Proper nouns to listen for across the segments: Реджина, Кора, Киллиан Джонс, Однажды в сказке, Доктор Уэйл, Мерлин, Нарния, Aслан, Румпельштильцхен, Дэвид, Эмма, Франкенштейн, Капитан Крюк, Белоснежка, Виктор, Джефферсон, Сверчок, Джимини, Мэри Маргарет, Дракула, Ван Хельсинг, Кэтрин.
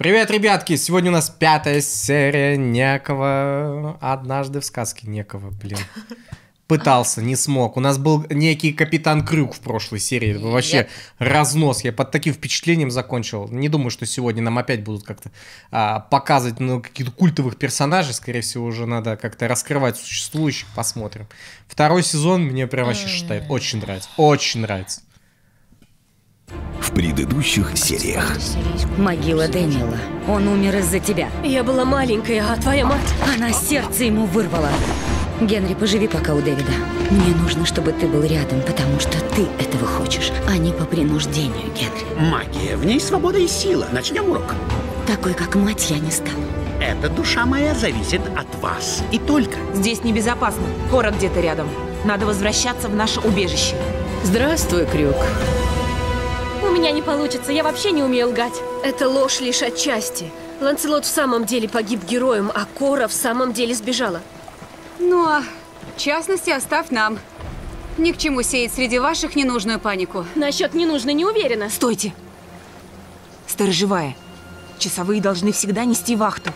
Привет, ребятки! Сегодня у нас 5-я серия некого... Однажды в сказке некого, блин. Пытался, не смог. У нас был некий Капитан Крюк в прошлой серии. Это вообще разнос. Я под таким впечатлением закончил. Не думаю, что сегодня нам опять будут как-то показывать каких-то культовых персонажей. Скорее всего, уже надо как-то раскрывать существующих. Посмотрим. Второй сезон мне прям вообще считает. Очень нравится. Очень нравится. В предыдущих сериях. Могила Дэниела. Он умер из-за тебя. Я была маленькая, а твоя мать... Она сердце ему вырвала. Генри, поживи пока у Дэвида. Мне нужно, чтобы ты был рядом, потому что ты этого хочешь, а не по принуждению, Генри. Магия. В ней свобода и сила. Начнем урок. Такой, как мать, я не стану. Эта душа моя зависит от вас. И только. Здесь небезопасно. Кора где-то рядом. Надо возвращаться в наше убежище. Здравствуй, Крюк. У меня не получится, я вообще не умею лгать. Это ложь лишь отчасти. Ланцелот в самом деле погиб героем, а Кора в самом деле сбежала. Ну а в частности оставь нам. Ни к чему сеять среди ваших ненужную панику. Насчет ненужной не уверена. Стойте. Сторожевая. Часовые должны всегда нести вахту.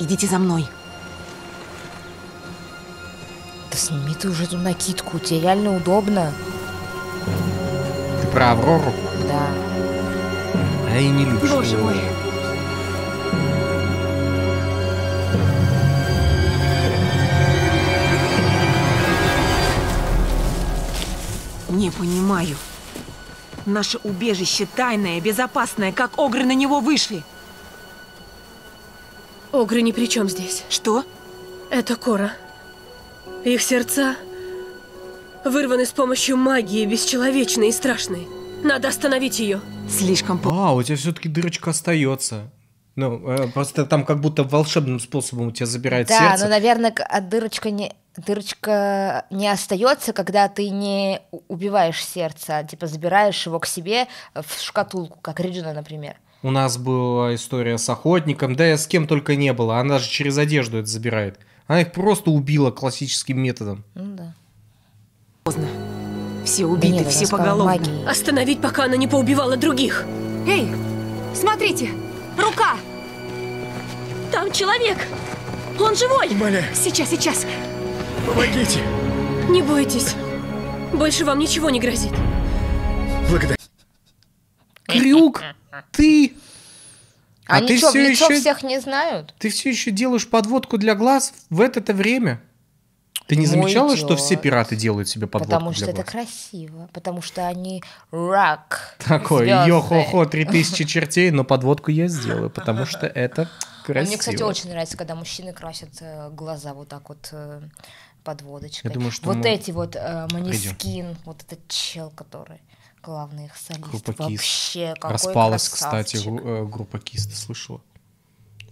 Идите за мной. Да сними ты уже эту накидку, тебе реально удобно. Про Аврору? Да. А я не люблю. Боже мой. Не понимаю. Наше убежище тайное, безопасное. Как огры на него вышли? Огры ни при чем здесь. Что? Это Кора. Их сердца... вырваны с помощью магии, бесчеловечной и страшной. Надо остановить ее. Слишком поздно. А, у тебя все-таки дырочка остается. Ну, просто там как будто волшебным способом у тебя забирает сердце. Да, но, наверное, дырочка не остается, когда ты не убиваешь сердце, а типа забираешь его к себе в шкатулку, как Реджина, например. У нас была история с охотником, да и с кем только не было. Она же через одежду это забирает. Она их просто убила классическим методом. Ну да. Поздно. Все убиты, да нет, все поголовно. Остановить, пока она не поубивала других. Эй, смотрите, рука! Там человек! Он живой! Умоляю. Сейчас, сейчас. Помогите! Не бойтесь. Больше вам ничего не грозит. Благодарю. Крюк, ты... Они что, в лицо всех не знают? Ты все еще делаешь подводку для глаз в это-то время? Ты не замечала, что все пираты делают себе подводку? Потому что это красиво, потому что они рак. Такой, йо-хо-хо, 3000 чертей, но подводку я сделаю, потому что это красиво. Мне, кстати, очень нравится, когда мужчины красят глаза вот так вот подводочкой. Я думаю, что вот эти вот Манискин, вот этот чел, который главный их солист, вообще какой красавчик. Распалась, кстати, группа Кис, ты слышала?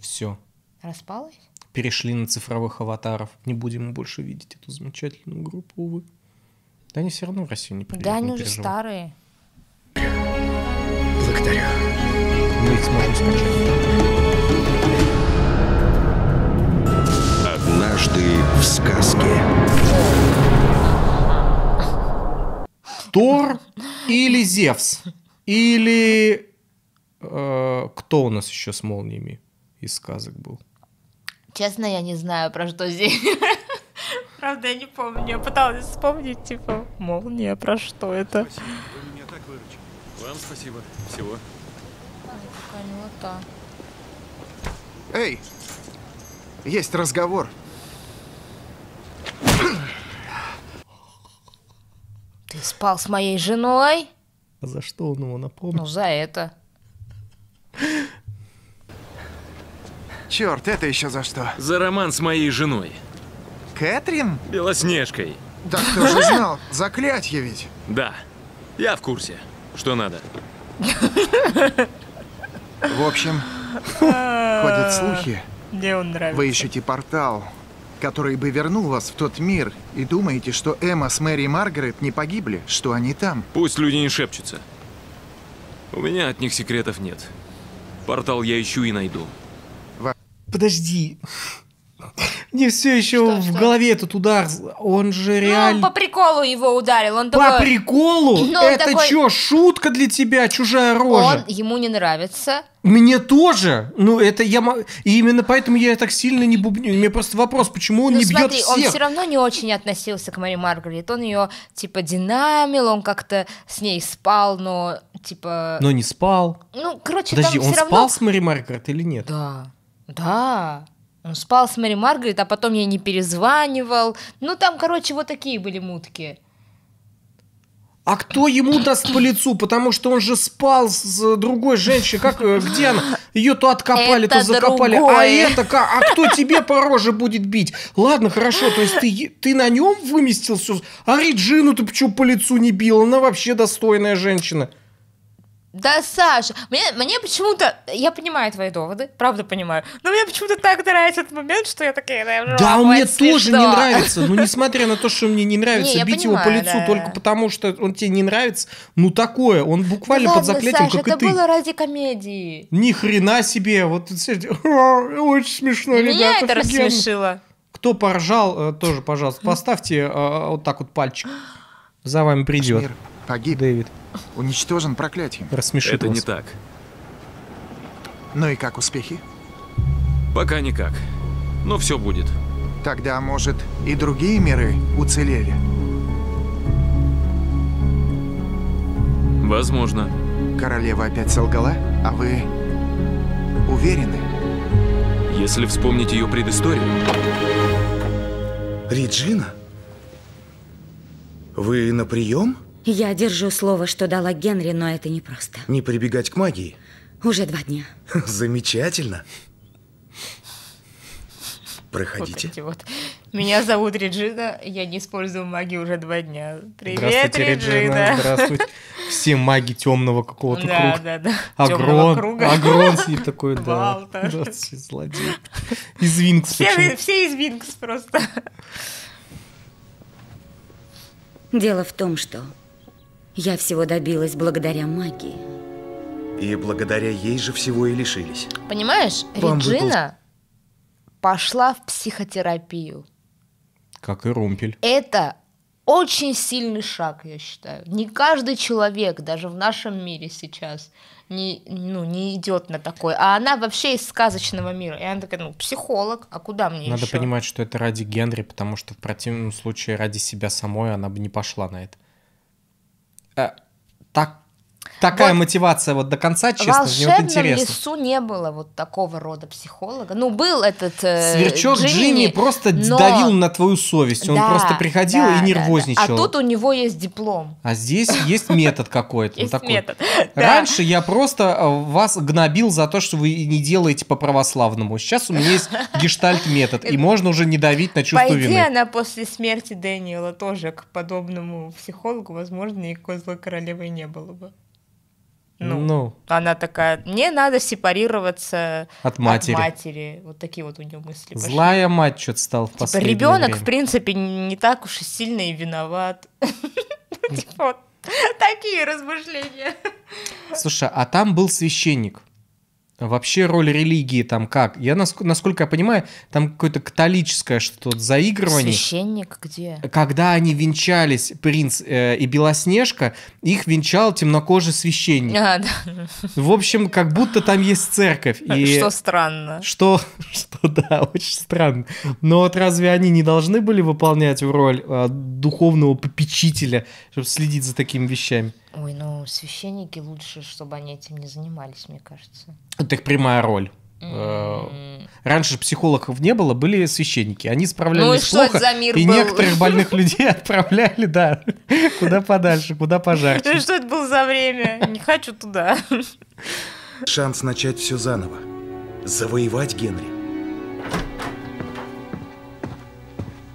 Все. Распалась? Перешли на цифровых аватаров. Не будем больше видеть эту замечательную группу, увы. Да они все равно в Россию не приедут. Да они уже старые. Благодарю. Мы их сможем скачать. Однажды в сказке. Тор или Зевс? Или... кто у нас еще с молниями из сказок был? Честно, я не знаю, про что здесь. Правда, я не помню. Я пыталась вспомнить, типа, молния, про что это. Спасибо. Вы меня так выручили. Вам спасибо. Всего. Эй, есть разговор. Ты спал с моей женой? А за что он его напомнил? Ну, за это. Черт, это еще за что? За роман с моей женой. Кэтрин? Белоснежкой. Да кто же знал? Заклятье ведь. Да, я в курсе, что надо. В общем, ходят слухи. Мне он нравится. Вы ищете портал, который бы вернул вас в тот мир, и думаете, что Эмма с Мэри Маргарет не погибли, что они там. Пусть люди не шепчутся. У меня от них секретов нет. Портал я ищу и найду. Подожди. не все еще в голове этот удар. Он же реально... по приколу его ударил. Он такой... По приколу? Но это такой... что, шутка для тебя, чужая рожа? Он ему не нравится. Мне тоже. Ну, это я... И именно поэтому я так сильно не бубню. У меня просто вопрос, почему он не бьет всех? Он все равно не очень относился к Мэри Маргарет. Он ее, типа, динамил, он как-то с ней спал, но, типа... Но не спал. Ну, короче, подожди, там все равно... он спал с Мэри Маргарет или нет? Да. Да. Он спал с Мэри Маргарет, а потом ей не перезванивал. Ну, там, короче, вот такие были мутки. А кто ему даст по лицу? Потому что он же спал с другой женщиной. Как, где она? Ее то откопали, это то закопали. Другой. А это как? А кто тебе по роже будет бить? Ладно, хорошо, то есть ты на нем выместил все. А Реджину ты почему по лицу не бил? Она вообще достойная женщина. Да, Саша, мне почему-то... Я понимаю твои доводы, правда понимаю. Но мне почему-то так нравится этот момент, что я такая... Да, мне тоже не нравится. Ну, несмотря на то, что мне не нравится бить его по лицу только потому, что он тебе не нравится. Ну, такое. Он буквально под заклятием, как и ты. Это было ради комедии. Ни хрена себе. Вот очень смешно, ребята. Меня это рассмешило. Кто поржал, тоже, пожалуйста, поставьте вот так вот пальчик. За вами придет. Погиб. Дэвид. Уничтожен проклятием. Рассмешит это вас. Не так. Ну и как успехи? Пока никак. Но все будет. Тогда, может, и другие миры уцелели? Возможно. Королева опять солгала, а вы уверены? Если вспомнить ее предысторию. Реджина? Вы на прием? Я держу слово, что дала Генри, но это непросто. Не прибегать к магии? Уже 2 дня. Замечательно. Проходите. Вот Меня зовут Реджина, я не использую магию уже 2 дня. Привет, Реджина. Здравствуйте. Все маги темного какого-то круга. Да. Агрон с ней такой, да. Злодей. Из Винкс. Все из Винкс просто. Дело в том, что... я всего добилась благодаря магии. И благодаря ей же всего и лишились. Понимаешь, Реджина пошла в психотерапию. Как и Румпель. Это очень сильный шаг, я считаю. Не каждый человек, даже в нашем мире сейчас, не идет на такой. А она вообще из сказочного мира. И она такая, ну, психолог, а куда мне еще? Надо понимать, что это ради Генри, потому что в противном случае ради себя самой она бы не пошла на это. Такая мотивация вот до конца, честно, мне вот интересно. В волшебном лесу не было вот такого рода психолога. Ну, был этот Сверчок Джинни просто давил на твою совесть. Он просто приходил и нервозничал. А тут у него есть диплом. А здесь есть метод какой-то. Есть метод. Раньше я просто вас гнобил за то, что вы не делаете по-православному. Сейчас у меня есть гештальт-метод, и можно уже не давить на чувство вины. Пойди она после смерти Дэниела тоже к подобному психологу, возможно, никакой злой королевы не было бы. Ну, она такая, мне надо сепарироваться от матери. Вот такие вот у нее мысли. Злая мать что-то стала в последнее время. Ребенок, в принципе, не так уж и сильно и виноват. Типа такие размышления. Слушай, а там был священник. Вообще роль религии там как? Я, насколько я понимаю, там какое-то католическое что-то заигрывание. Священник где? Когда они венчались, принц и Белоснежка, их венчал темнокожий священник. В общем, как будто там есть церковь. И... Что странно. Что да, очень странно. Но вот разве они не должны были выполнять роль духовного попечителя, чтобы следить за такими вещами? Ой, ну священники лучше, чтобы они этим не занимались, мне кажется. Это их прямая роль. Раньше психологов не было, были священники. Они справлялись плохо, и некоторых больных людей отправляли, да, куда подальше, куда пожарче. Что это было за время? Не хочу туда. Шанс начать все заново. Завоевать Генри.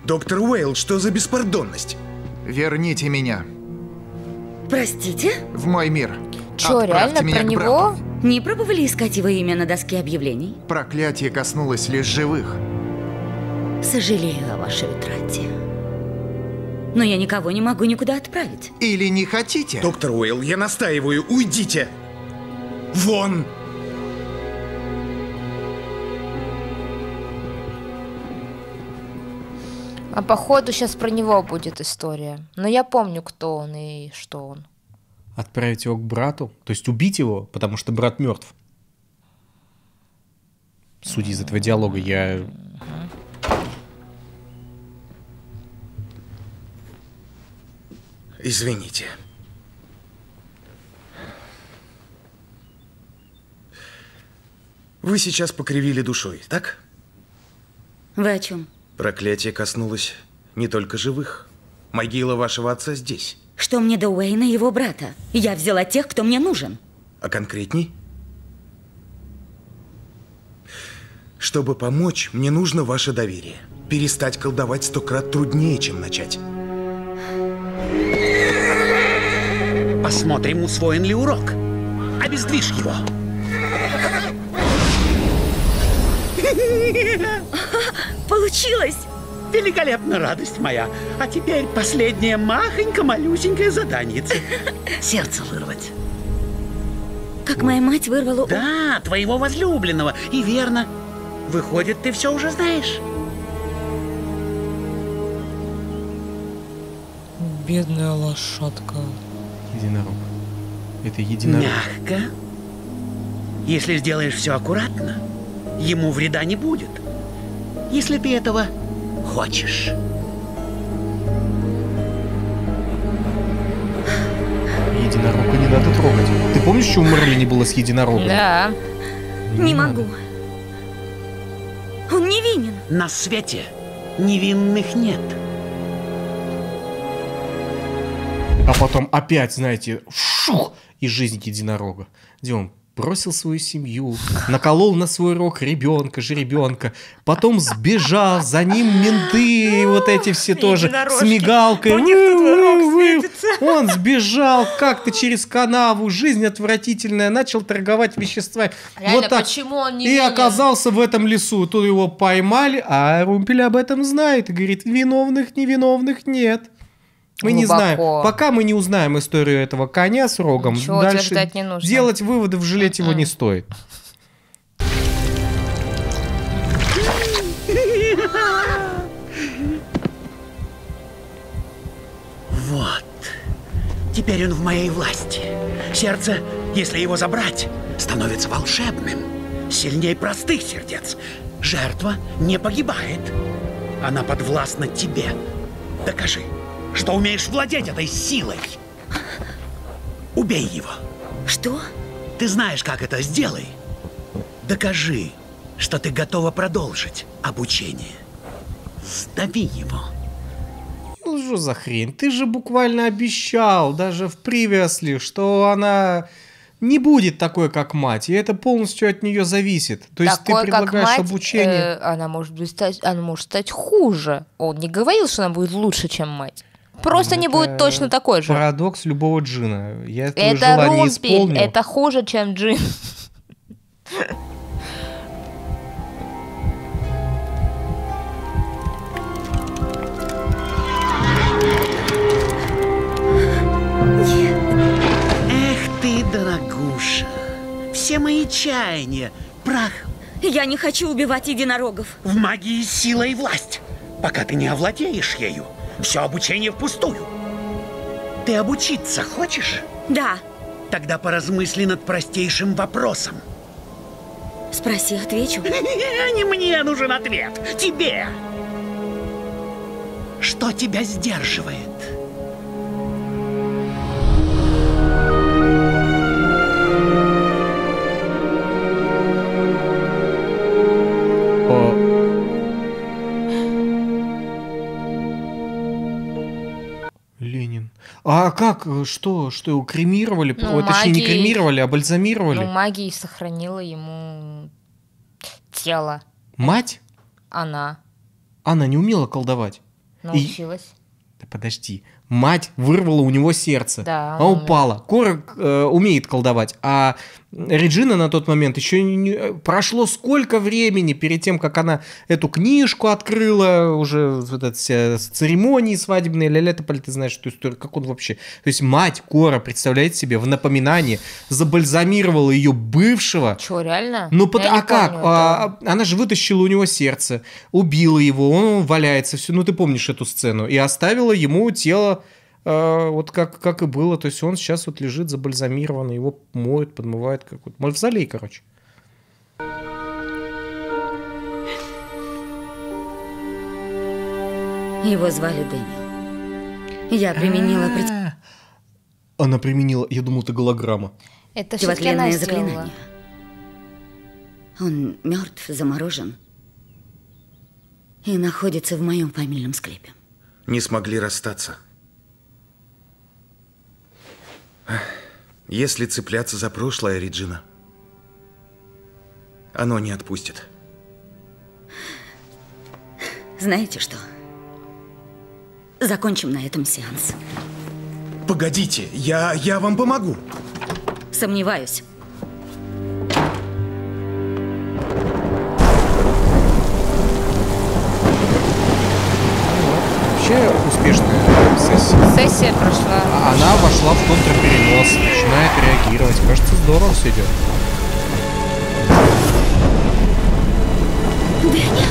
Доктор Уэйл, что за беспардонность? Верните меня. Простите? В мой мир. Чё, реально про него? Не пробовали искать его имя на доске объявлений? Проклятие коснулось лишь живых. Сожалею о вашей утрате. Но я никого не могу никуда отправить. Или не хотите? Доктор Уэйл, я настаиваю, уйдите! Вон! А походу сейчас про него будет история. Но я помню, кто он и что он. Отправить его к брату? То есть убить его, потому что брат мертв? Судя из этого диалога, я... Извините. Вы сейчас покривили душой, так? Вы о чем? Проклятие коснулось не только живых. Могила вашего отца здесь. Что мне до Уэйна и его брата? Я взяла тех, кто мне нужен. А конкретней? Чтобы помочь, мне нужно ваше доверие. Перестать колдовать 100 крат труднее, чем начать. Посмотрим, усвоен ли урок. Обездвижь его. Получилось! Великолепно, радость моя. А теперь последняя малюсенькая заданица. Сердце вырвать. Как моя мать вырвала... Да, твоего возлюбленного. И верно. Выходит, ты все уже знаешь. Бедная лошадка. Единорог. Это единорог. Мягко. Если сделаешь все аккуратно, ему вреда не будет. Если ты этого хочешь. Единорога не надо трогать. Ты помнишь, что у Мерлини было с единорогом? Да. Не могу. Он невинен. На свете невинных нет. А потом опять, знаете, шух, и жизнь единорога. Где он бросил свою семью, наколол на свой рог ребенка, потом сбежал, за ним менты, и вот эти все тоже с мигалкой. У них тут рог светится. Он сбежал как-то через канаву, жизнь отвратительная, начал торговать веществами. Реально, вот так. Почему он не и винен? Оказался в этом лесу, тут его поймали, а Румпель об этом знает и говорит, виновных нет. Мы глубоко. Не знаем. Пока мы не узнаем историю этого коня с рогом, ничего дальше не нужно. Делать выводы, жалеть его не стоит. Вот. Теперь он в моей власти. Сердце, если его забрать, становится волшебным. Сильнее простых сердец. Жертва не погибает. Она подвластна тебе. Докажи, что умеешь владеть этой силой. Убей его. Что? Ты знаешь, как это. Сделай. Докажи, что ты готова продолжить обучение. Сдави его. Ну что за хрень? Ты же буквально обещал, даже в привязли, что она не будет такой, как мать. И это полностью от нее зависит. То есть такой, ты предлагаешь как мать, обучение. Она может стать хуже. Он не говорил, что она будет лучше, чем мать. Просто это не будет точно такой же. Парадокс любого джина. Я это Румпель, это хуже, чем джин. Эх ты, дорогуша. Все мои чаяния прахом. Я не хочу убивать единорогов. В магии сила и власть. Пока ты не овладеешь ею, все обучение впустую. Ты обучиться хочешь? Да. Тогда поразмысли над простейшим вопросом. Спроси, отвечу. Не мне нужен ответ, тебе. Что тебя сдерживает? А как? Что? Что его кремировали? Ну, точнее, не кремировали, а бальзамировали? Ну, магия сохранила ему тело. Мать? Она. Она не умела колдовать. Научилась. Да подожди. мать вырвала у него сердце, да, она упала. Кора умеет колдовать, а Реджина на тот момент еще не... Прошло сколько времени перед тем, как она эту книжку открыла, уже вот эти церемонии свадебные, ля-ля-тополь, ты знаешь эту историю, как он вообще... То есть мать Кора, представляете себе, в напоминании забальзамировала ее бывшего. Че, реально? Ну, а как? Помню, да. Она же вытащила у него сердце, убила его, он валяется, все, ну ты помнишь эту сцену, и оставила ему тело вот как и было. То есть он сейчас вот лежит забальзамированно, его моют, подмывают, как вот мавзолей, короче. Его звали Дэниел. Я применила... Она применила... Я думал, это голограмма. Это все-таки она сделала. Он мертв, заморожен и находится в моем фамильном склепе. Не смогли расстаться. Если цепляться за прошлое, Реджина, оно не отпустит. Знаете что? Закончим на этом сеанс. Погодите, я вам помогу. Сомневаюсь. Вообще успешная сессия прошла. Она вошла в контрперенос, начинает реагировать. Кажется, здорово все идет. Дэниел.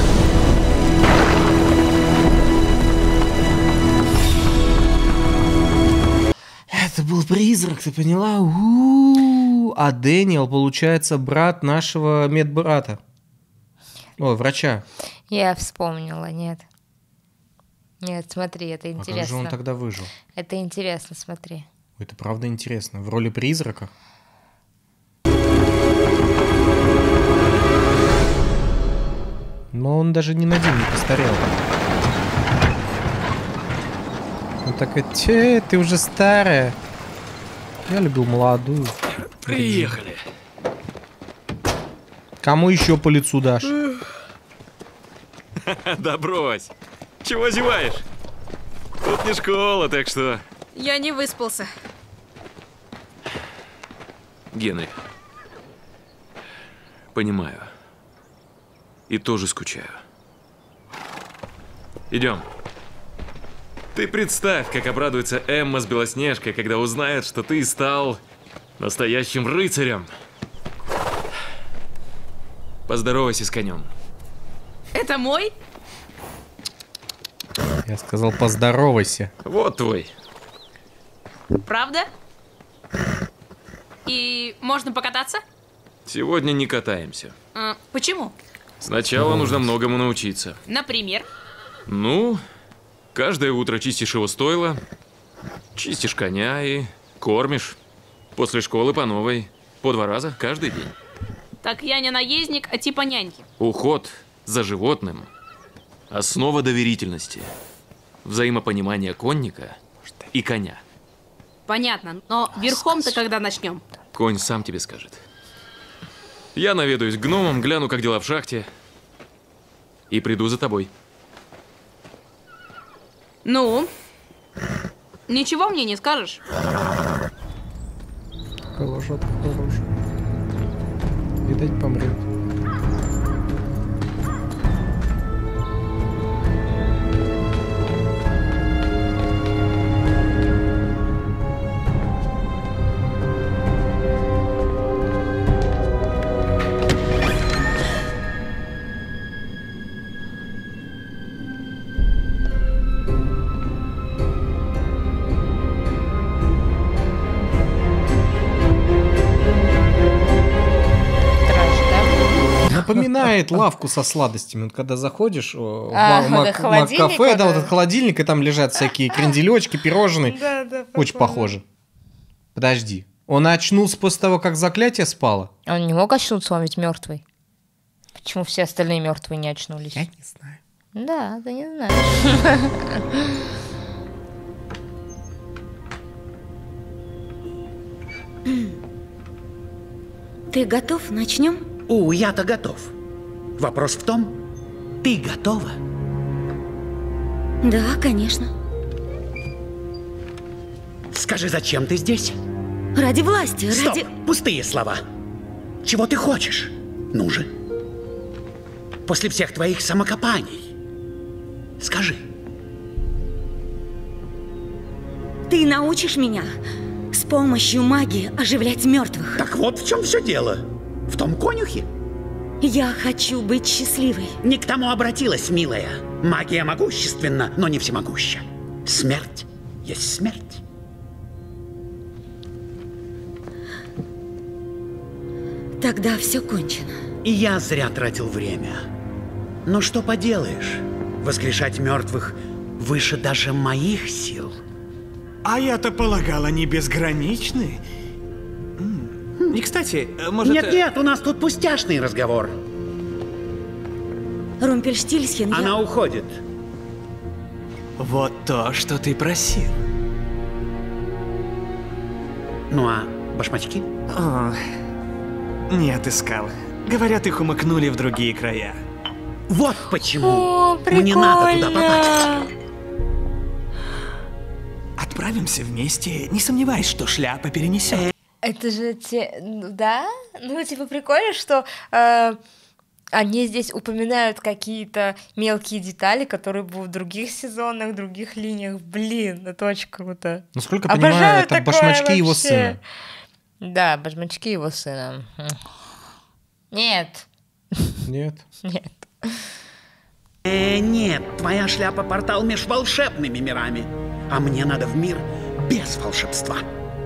Это был призрак, ты поняла? А Дэниел, получается, брат нашего медбрата. Ой, врача. Я вспомнила, нет. Нет, смотри, это интересно. А как же он тогда выжил? Это интересно, смотри. Это правда интересно. В роли призрака? Но он даже ни на день не постарел. Он такой, ты уже старая. Я любил молодую. Приехали. Кому еще по лицу дашь? Да брось. Чего зеваешь? Тут не школа, так что... Я не выспался. Генри, понимаю. И тоже скучаю. Идем. Ты представь, как обрадуется Эмма с Белоснежкой, когда узнает, что ты стал настоящим рыцарем. Поздоровайся с конем. Это мой? Я сказал, поздоровайся. Вот твой. Правда? И можно покататься? Сегодня не катаемся. А, почему? Сначала нужно многому научиться. Например? Ну... Каждое утро чистишь его стойло, чистишь коня и кормишь. После школы по новой. По 2 раза каждый день. Так я не наездник, а типа няньки. Уход за животным. Основа доверительности. Взаимопонимание конника и коня. Понятно, но верхом-то когда начнем? Конь сам тебе скажет. Я наведаюсь к гномам, гляну, как дела в шахте. И приду за тобой. Ну, ничего мне не скажешь? Какая лошадка хорошая. Видать, помрет. Напоминает лавку со сладостями. Вот когда заходишь в мак-кафе, да, вот этот холодильник, и там лежат всякие кренделечки, пирожные. Да, да, очень похоже. Подожди. Он очнулся после того, как заклятие спало? Он не мог очнуться, он ведь мертвый. Почему все остальные мертвые не очнулись? Я не знаю. Да, ты не знаешь. Ты готов? Начнем? Я-то готов. Вопрос в том, ты готова? Да, конечно. Скажи, зачем ты здесь? Ради власти, Стоп! Ради... Пустые слова. Чего ты хочешь? Ну же. После всех твоих самокопаний. Скажи. Ты научишь меня с помощью магии оживлять мертвых. Так вот в чем все дело. В том конюхе. Я хочу быть счастливой. Не к тому обратилась, милая. Магия могущественна, но не всемогуща. Смерть есть смерть. Тогда все кончено. И я зря тратил время. Но что поделаешь? Воскрешать мертвых выше даже моих сил. А я-то полагала, они безграничны. И, кстати, может... Нет-нет, у нас тут пустяшный разговор. Румпельштильцхен, я... Она уходит. Вот то, что ты просил. Ну а башмачки? О, не отыскал. Говорят, их умыкнули в другие края. Вот почему. О, прикольно. Мне надо туда попасть. Отправимся вместе, не сомневаюсь, что шляпа перенесет. Это же те... Да? Ну, типа, прикольно, что они здесь упоминают какие-то мелкие детали, которые будут в других сезонах, в других линиях. Блин, это очень круто. Насколько я понимаю, это башмачки вообще. Его сына. Да, башмачки его сына. Нет. Нет. Нет. Нет, твоя шляпа портал меж волшебными мирами. А мне надо в мир без волшебства.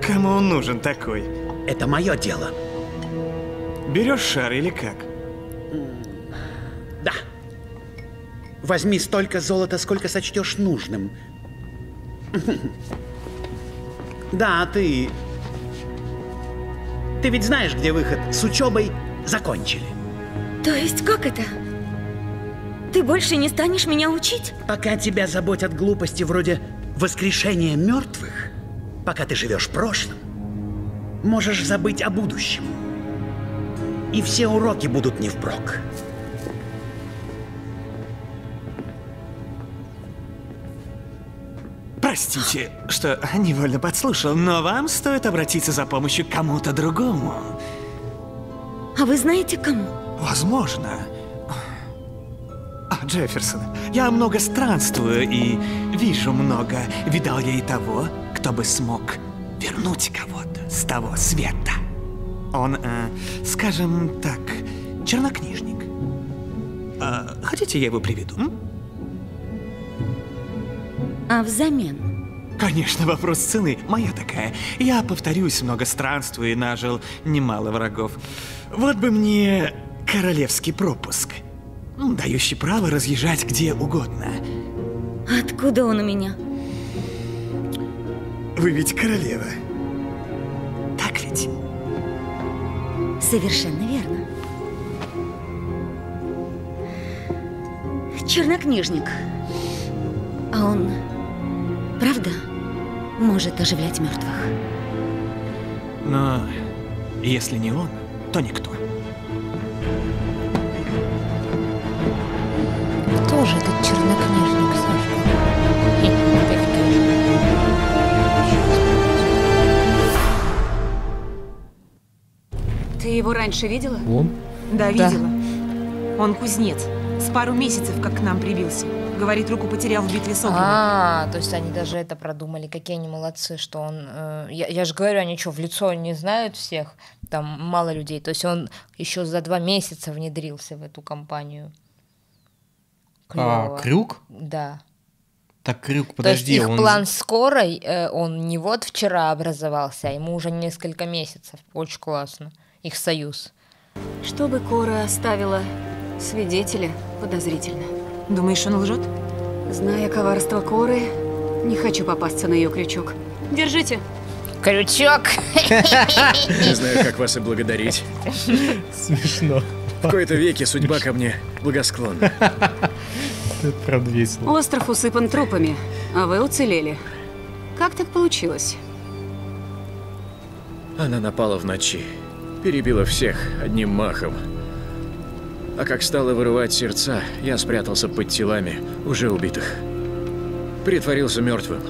Кому он нужен такой? Это мое дело. Берешь шар или как? Да. Возьми столько золота, сколько сочтешь нужным. Да, ты... Ты ведь знаешь, где выход. С учебой закончили. То есть как это? Ты больше не станешь меня учить? Пока тебя заботят глупости вроде воскрешения мертвых, пока ты живешь прошлым, можешь забыть о будущем. И все уроки будут невпрок. Простите, что невольно подслушал, но вам стоит обратиться за помощью к кому-то другому. А вы знаете, кому? Возможно. Джефферсон, я много странствую и вижу много. Видал я и того, кто бы смог вернуть кого-то с того света. Он, скажем так, чернокнижник. Хотите, я его приведу? А взамен? Конечно, вопрос цены. Моя такая. Я, повторюсь, много странствую и нажил немало врагов. Вот бы мне королевский пропуск. Дающий право разъезжать где угодно. Откуда он у меня? Вы ведь королева. Так ведь? Совершенно верно. Чернокнижник. А он, правда, может оживлять мертвых? Но если не он, то никто. Тоже этот чернокнижник, Сашка. Ты его раньше видела? Он? Да, видела. Он кузнец. С пару месяцев как к нам прибился. Говорит, руку потерял в битве с огнем. То есть они даже это продумали. Какие они молодцы, что он... я же говорю, они что, в лицо не знают всех? Там мало людей. То есть он еще за 2 месяца внедрился в эту компанию. Клёво. А, Крюк? Да. Так, Крюк, подожди. То есть их план скорой, он не вот вчера образовался, а ему уже несколько месяцев. Очень классно. Их союз. Чтобы Кора оставила свидетеля, подозрительно. Думаешь, он лжет? Зная коварство Коры, не хочу попасться на ее крючок. Держите. Крючок! Не знаю, как вас и благодарить. Смешно. В кои-то веки судьба ко мне благосклонна. Это правда весело. Остров усыпан трупами, а вы уцелели. Как так получилось? Она напала в ночи. Перебила всех одним махом. А как стала вырывать сердца, я спрятался под телами уже убитых. Притворился мертвым.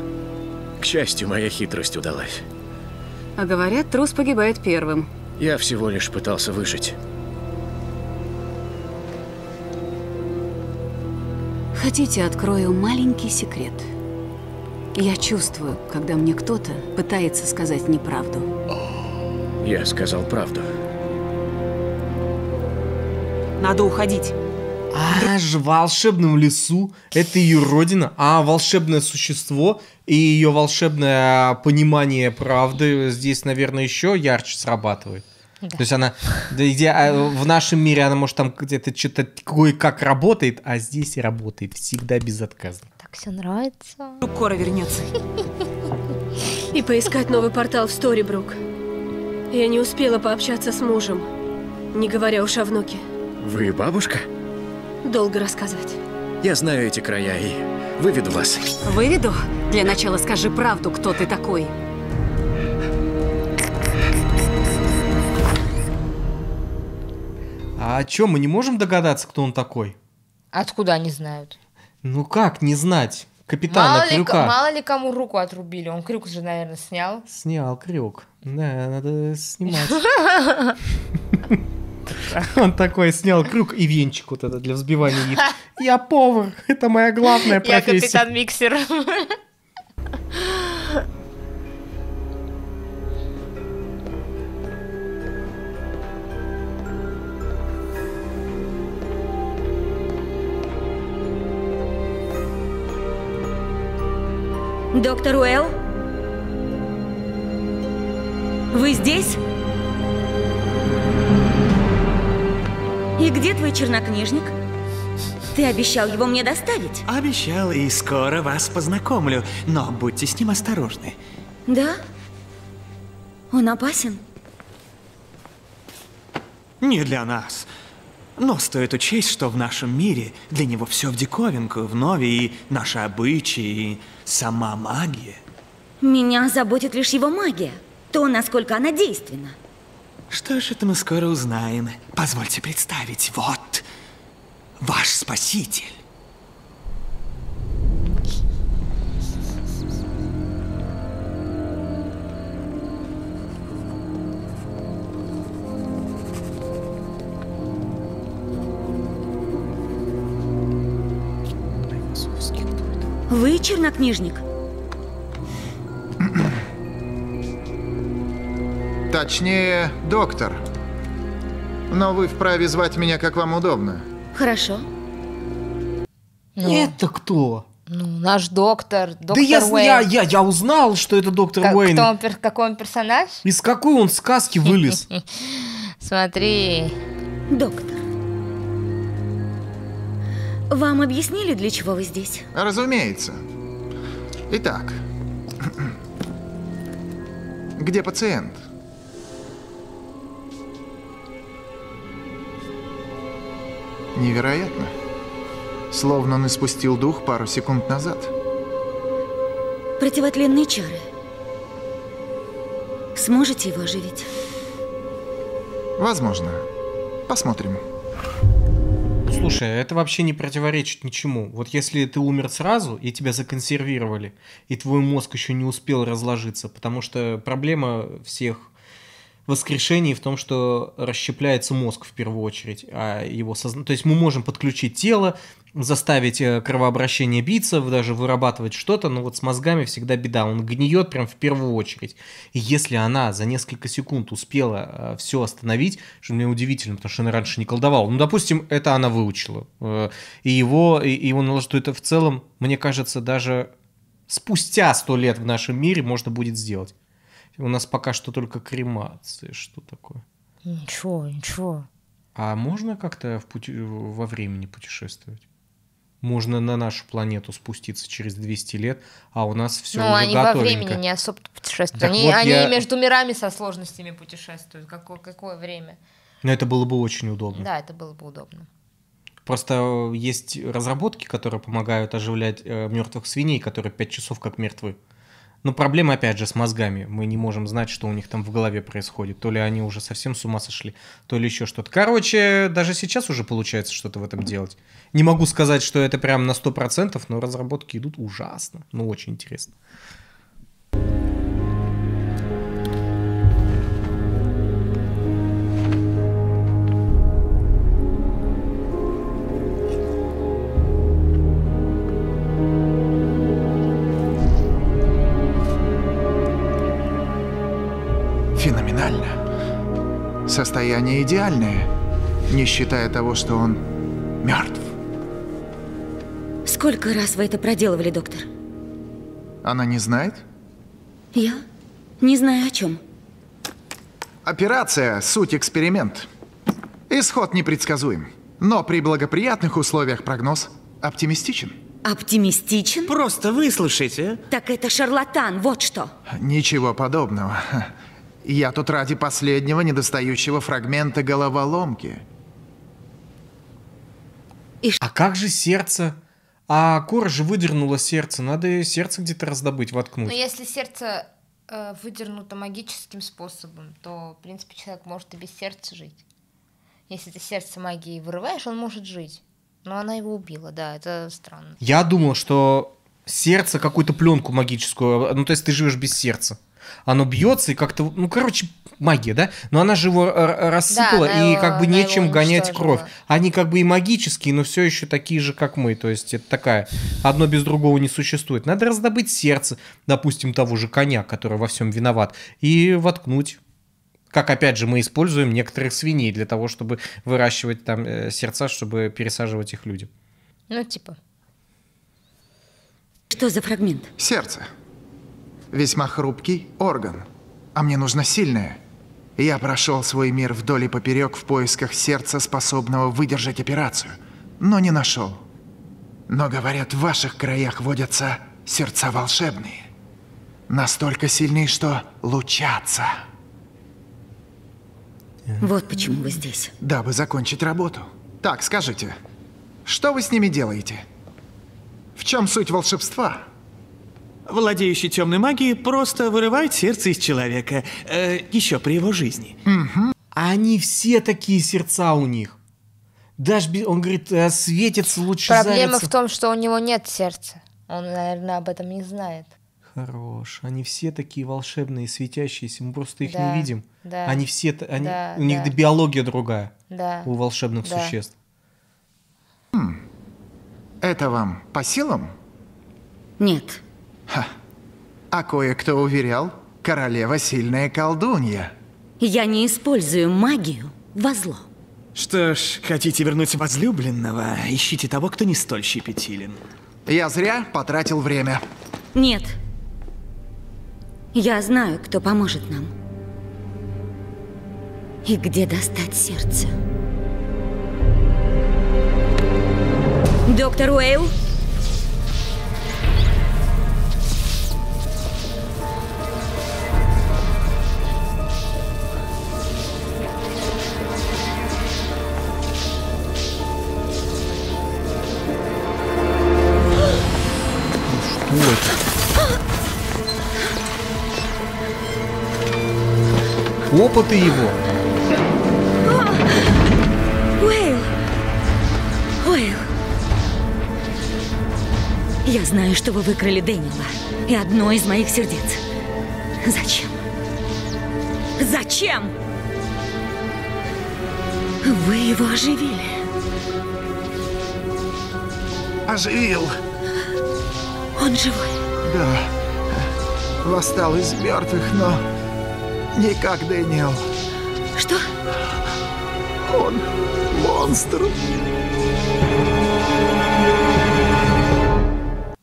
К счастью, моя хитрость удалась. А говорят, трус погибает первым. Я всего лишь пытался выжить. Хотите, открою маленький секрет? Я чувствую, когда мне кто-то пытается сказать неправду. Я сказал правду. Надо уходить. Аж в волшебном лесу. Это ее родина. А волшебное существо и ее волшебное понимание правды здесь, наверное, еще ярче срабатывает. Да. То есть она в нашем мире она может там где-то что-то кое-как работает, а здесь и работает всегда безотказно. Так все нравится. Кора вернется. И поискать новый портал в Storybrooke. Я не успела пообщаться с мужем, не говоря уж о внуке. Вы бабушка? Долго рассказывать. Я знаю эти края и выведу вас. Выведу? Для начала скажи правду, кто ты такой. А чё, мы не можем догадаться, кто он такой? Откуда они знают? Ну как не знать? Капитана Крюка. Мало ли кому руку отрубили. Он Крюк же, наверное, снял. Снял Крюк. Да, надо снимать. Он такой снял Крюк и венчик вот это для взбивания яиц. Я повар, это моя главная профессия. Я капитан миксер. Доктор Уэйл? Вы здесь? И где твой чернокнижник? Ты обещал его мне доставить. Обещал, и скоро вас познакомлю. Но будьте с ним осторожны. Да? Он опасен? Не для нас. Но стоит учесть, что в нашем мире для него все в диковинку, вновь и наши обычаи, и сама магия. Меня заботит лишь его магия. То, насколько она действенна. Что ж, это мы скоро узнаем. Позвольте представить, вот ваш спаситель. Вы чернокнижник? Точнее, доктор. Но вы вправе звать меня, как вам удобно. Хорошо. Это кто? Ну, наш доктор. Доктор да Уэйн. Я узнал, что это доктор Уэйн. Какой он персонаж? Из какой он сказки вылез? Смотри. Доктор. Вам объяснили, для чего вы здесь? Разумеется. Итак. Где пациент? Невероятно. Словно он испустил дух пару секунд назад. Противотленные чары. Сможете его оживить? Возможно. Посмотрим. Слушай, это вообще не противоречит ничему. Вот если ты умер сразу, и тебя законсервировали, и твой мозг еще не успел разложиться, потому что проблема всех воскрешений в том, что расщепляется мозг в первую очередь, а его сознание. То есть мы можем подключить тело, заставить кровообращение биться, даже вырабатывать что-то, но вот с мозгами всегда беда, он гниет прям в первую очередь. И если она за несколько секунд успела все остановить, что мне удивительно, потому что она раньше не колдовала, ну, допустим, это она выучила, и он наложил, что это в целом, мне кажется, даже спустя 100 лет в нашем мире можно будет сделать. У нас пока что только кремации. Что такое? Ничего, ничего. А можно как-то во времени путешествовать? Можно на нашу планету спуститься через 200 лет, а у нас все готовенько. Ну, они во времени не особо путешествуют. Они между мирами со сложностями путешествуют. Какое время? Но это было бы очень удобно. Да, это было бы удобно. Просто есть разработки, которые помогают оживлять мертвых свиней, которые 5 часов как мертвы. Но проблема, опять же, с мозгами. Мы не можем знать, что у них там в голове происходит. То ли они уже совсем с ума сошли, то ли еще что-то. Короче, даже сейчас уже получается что-то в этом делать. Не могу сказать, что это прям на 100%, но разработки идут ужасно. Ну, очень интересно. Феноменально. Состояние идеальное, не считая того, что он мертв. Сколько раз вы это проделывали, доктор? Она не знает? Я не знаю о чем. Операция – суть эксперимент. Исход непредсказуем, но при благоприятных условиях прогноз оптимистичен. Оптимистичен? Просто выслушайте. Так это шарлатан, вот что. Ничего подобного. Я тут ради последнего недостающего фрагмента головоломки. А как же сердце? А Кора же выдернула сердце. Надо сердце где-то раздобыть, воткнуть. Но если сердце выдернуто магическим способом, то, в принципе, человек может и без сердца жить. Если ты сердце магии вырываешь, он может жить. Но она его убила, да, это странно. Я думал, что сердце какую-то пленку магическую, ну то есть ты живешь без сердца. Оно бьется и как-то, ну короче, магия, да? Но она же его рассыпала, да, и его, как бы нечем гонять кровь. Они как бы и магические, но все еще такие же, как мы. То есть это такая, одно без другого не существует. Надо раздобыть сердце, допустим, того же коня, который во всем виноват, и воткнуть. Как, опять же, мы используем некоторых свиней для того, чтобы выращивать там сердца, чтобы пересаживать их людям. Ну, типа. Что за фрагмент? Сердце. Весьма хрупкий орган. А мне нужно сильное. Я прошел свой мир вдоль и поперек в поисках сердца, способного выдержать операцию. Но не нашел. Но, говорят, в ваших краях водятся сердца волшебные. Настолько сильные, что лучатся. Вот почему вы здесь. Дабы закончить работу. Так, скажите, что вы с ними делаете? В чем суть волшебства? Владеющий темной магией просто вырывает сердце из человека. Еще при его жизни. Угу. Они все такие сердца у них. Даже, он говорит, светится лучше зарится. Проблема в том, что у него нет сердца. Он, наверное, об этом не знает. Хорош. Они все такие волшебные, светящиеся. Мы просто их не видим. Да, они все... Они, да, у них биология другая. Да, у волшебных существ. Это вам по силам? Нет. Ха. А кое-кто уверял, королева сильная колдунья. Я не использую магию во зло. Что ж, хотите вернуть возлюбленного? Ищите того, кто не столь щепетилен. Я зря потратил время. Нет. Я знаю, кто поможет нам. И где достать сердце. Доктор Уэйл? Ну, что это? Опыты его. Уэйл. Уэйл. Я знаю, что вы выкрали Дэниела и одно из моих сердец. Зачем? Зачем? Вы его оживили. Оживил. Он живой? Да. Восстал из мертвых, но... Не как Дэниел. Что? Он монстр.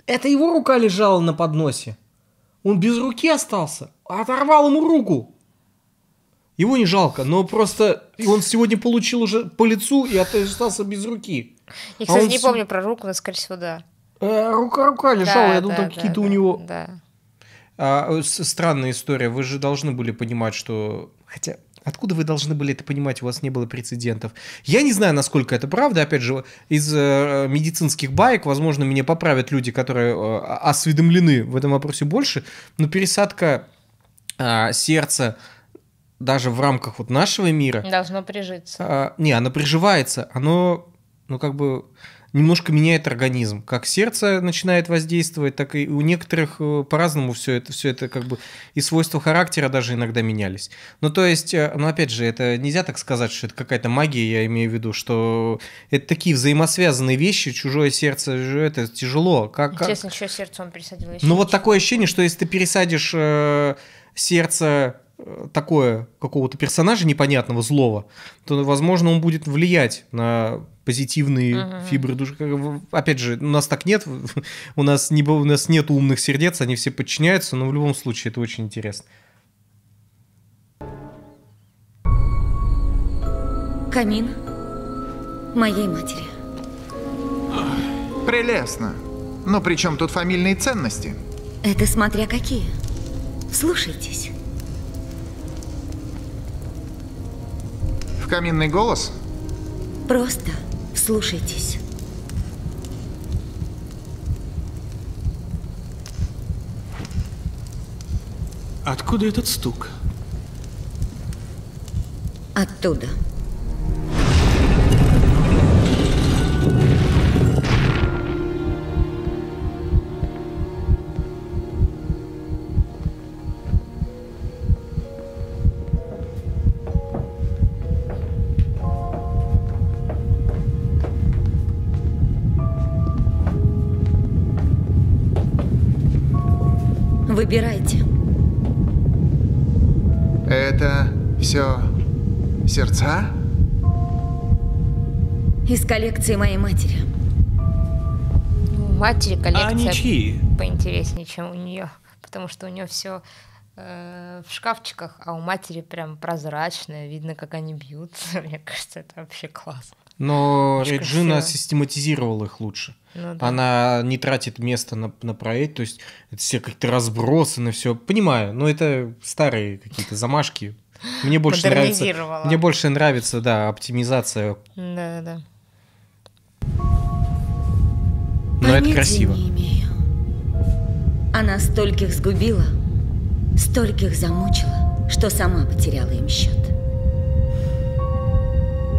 Это его рука лежала на подносе. Он без руки остался. Оторвал ему руку. Его не жалко, но просто он сегодня получил уже по лицу и остался без руки. Я, кстати, не помню про руку, но, скорее всего, да. Рука лежала, да, я думаю, да, там какие-то у него... Да. Странная история. Вы же должны были понимать, что... Хотя, откуда вы должны были это понимать? У вас не было прецедентов. Я не знаю, насколько это правда. Опять же, из медицинских баек, возможно, меня поправят люди, которые осведомлены в этом вопросе больше. Но пересадка сердца даже в рамках вот нашего мира... Должно прижиться. Не, оно приживается. Оно, ну, как бы... немножко меняет организм. Как сердце начинает воздействовать, так и у некоторых по-разному все это как бы и свойства характера даже иногда менялись. Ну, то есть, ну, опять же, это нельзя так сказать, что это какая-то магия, я имею в виду, что это такие взаимосвязанные вещи, чужое сердце, это тяжело. Интересно, чье сердце он пересадил? Ну, вот такое ощущение, что если ты пересадишь сердце такое какого-то персонажа непонятного, злого, то, возможно, он будет влиять на позитивные фибры души. Опять же, у нас так нет, у нас нет умных сердец, они все подчиняются, но в любом случае это очень интересно. Камин моей матери. Прелестно. Но при чем тут фамильные ценности? Это смотря какие. Слушайтесь. В каминный голос? Просто вслушайтесь. Откуда этот стук? Оттуда. Выбирайте. Это все сердца? Из коллекции моей матери. У матери коллекция поинтереснее, чем у нее, потому что у нее все в шкафчиках, а у матери прям прозрачное, видно, как они бьются. Мне кажется, это вообще классно. Но немножко Реджина все систематизировала их лучше. Ну, да. Она не тратит место на проект, то есть это все как-то разбросано, все. Понимаю, но это старые какие-то замашки. Мне больше нравится. Мне больше нравится, да, оптимизация. Да, да, да. Но это красиво. Не имею. Она стольких сгубила, стольких замучила, что сама потеряла им счет.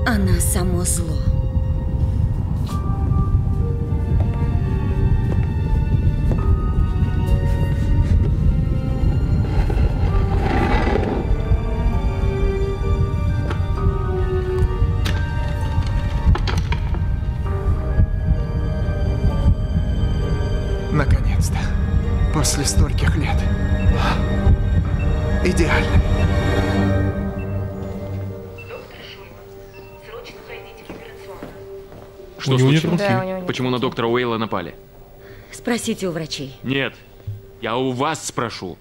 Она само зло. Наконец-то. После стольких лет. Идеально. Что случилось? Да, почему на доктора Уэйла напали? Спросите у врачей. Нет, я у вас спрошу.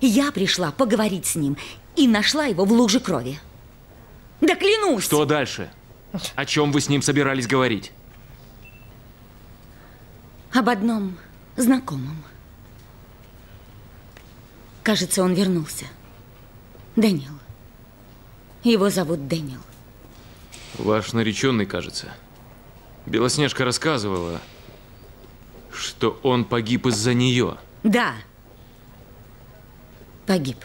Я пришла поговорить с ним и нашла его в луже крови. Да клянусь! Что дальше? О чем вы с ним собирались говорить? Об одном знакомом. Кажется, он вернулся. Дэниел. Его зовут Дэниел. Ваш нареченный, кажется. Белоснежка рассказывала, что он погиб из-за нее. Да. Погиб.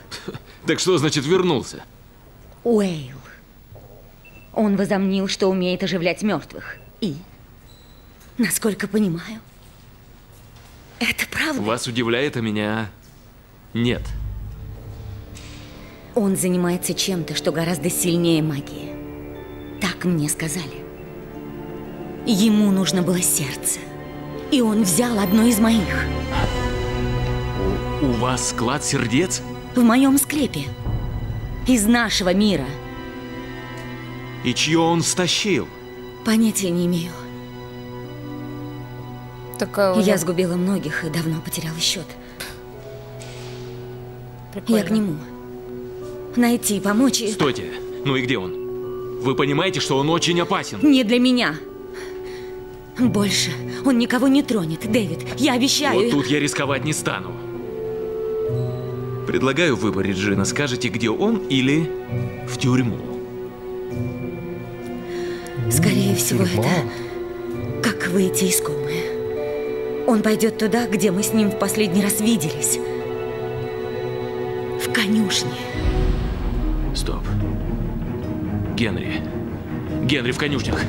Так что значит вернулся? Уэйл. Он возомнил, что умеет оживлять мертвых. И, насколько понимаю, это правда. Вас удивляет, а меня нет. Он занимается чем-то, что гораздо сильнее магии. Так мне сказали. Ему нужно было сердце. И он взял одно из моих. У вас склад сердец? В моем склепе. Из нашего мира. И чье он стащил? Понятия не имею. Я сгубила многих и давно потеряла счет. Прикольно. Я к нему. Найти, помочь и... Стойте. Ну и где он? Вы понимаете, что он очень опасен? Не для меня. Больше он никого не тронет, Дэвид. Я обещаю. Вот тут я рисковать не стану. Предлагаю выбор, Реджина. Скажите, где он, или в тюрьму? Скорее всего, это как выйти из комы. Он пойдет туда, где мы с ним в последний раз виделись. В конюшне. Стоп. Генри. Генри в конюшнях.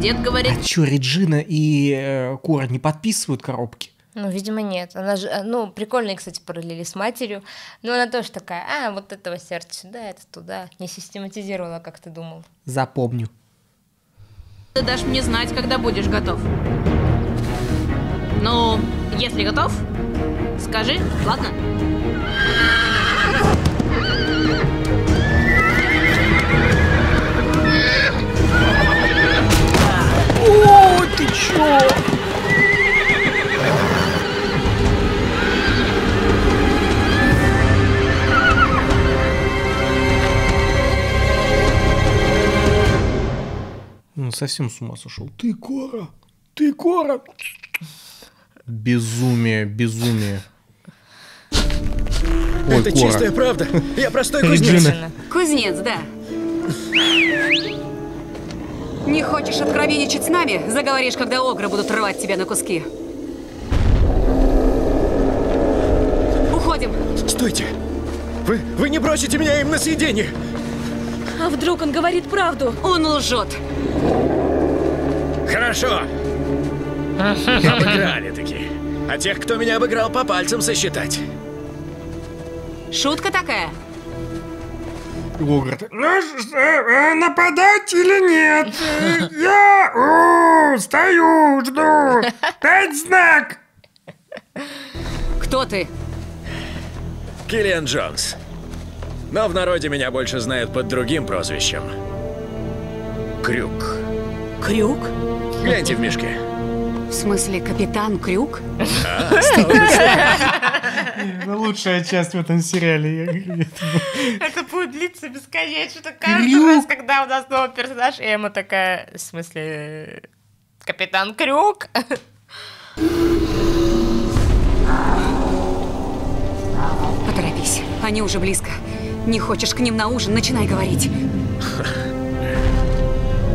Дед говорит... А что, Реджина и Кора не подписывают коробки? Ну, видимо, нет. Она же, ну, прикольные, кстати, параллели с матерью. Но она тоже такая, а, вот этого сердца сюда, это туда. Не систематизировала, как ты думал. Запомню. Ты дашь мне знать, когда будешь готов. Ну, Если готов, скажи, ладно? О, ты чё? Совсем с ума сошел. Ты Кора! Ты Кора! Безумие, безумие. Ой, это Кора. Чистая правда. Я простой кузнец. Кузнец, да. Не хочешь откровенничать с нами? Заговоришь, когда огры будут рвать тебя на куски. Уходим. Стойте! Вы не бросите меня им на съедение! А вдруг он говорит правду? Он лжет. Хорошо. Обыграли таки. А тех, кто меня обыграл, по пальцам сосчитать. Шутка такая. Огр. Нападать или нет? Я стою, жду. Дать знак. Кто ты? Киллиан Джонс. Но в народе меня больше знают под другим прозвищем. Крюк. Крюк? Гляньте в мешке. В смысле, капитан Крюк? Лучшая часть в этом сериале. Это будет длиться бесконечно. Каждый раз, когда у нас новый персонаж, Эмма такая, в смысле, капитан Крюк? Поторопись, они уже близко. Не хочешь к ним на ужин, начинай говорить.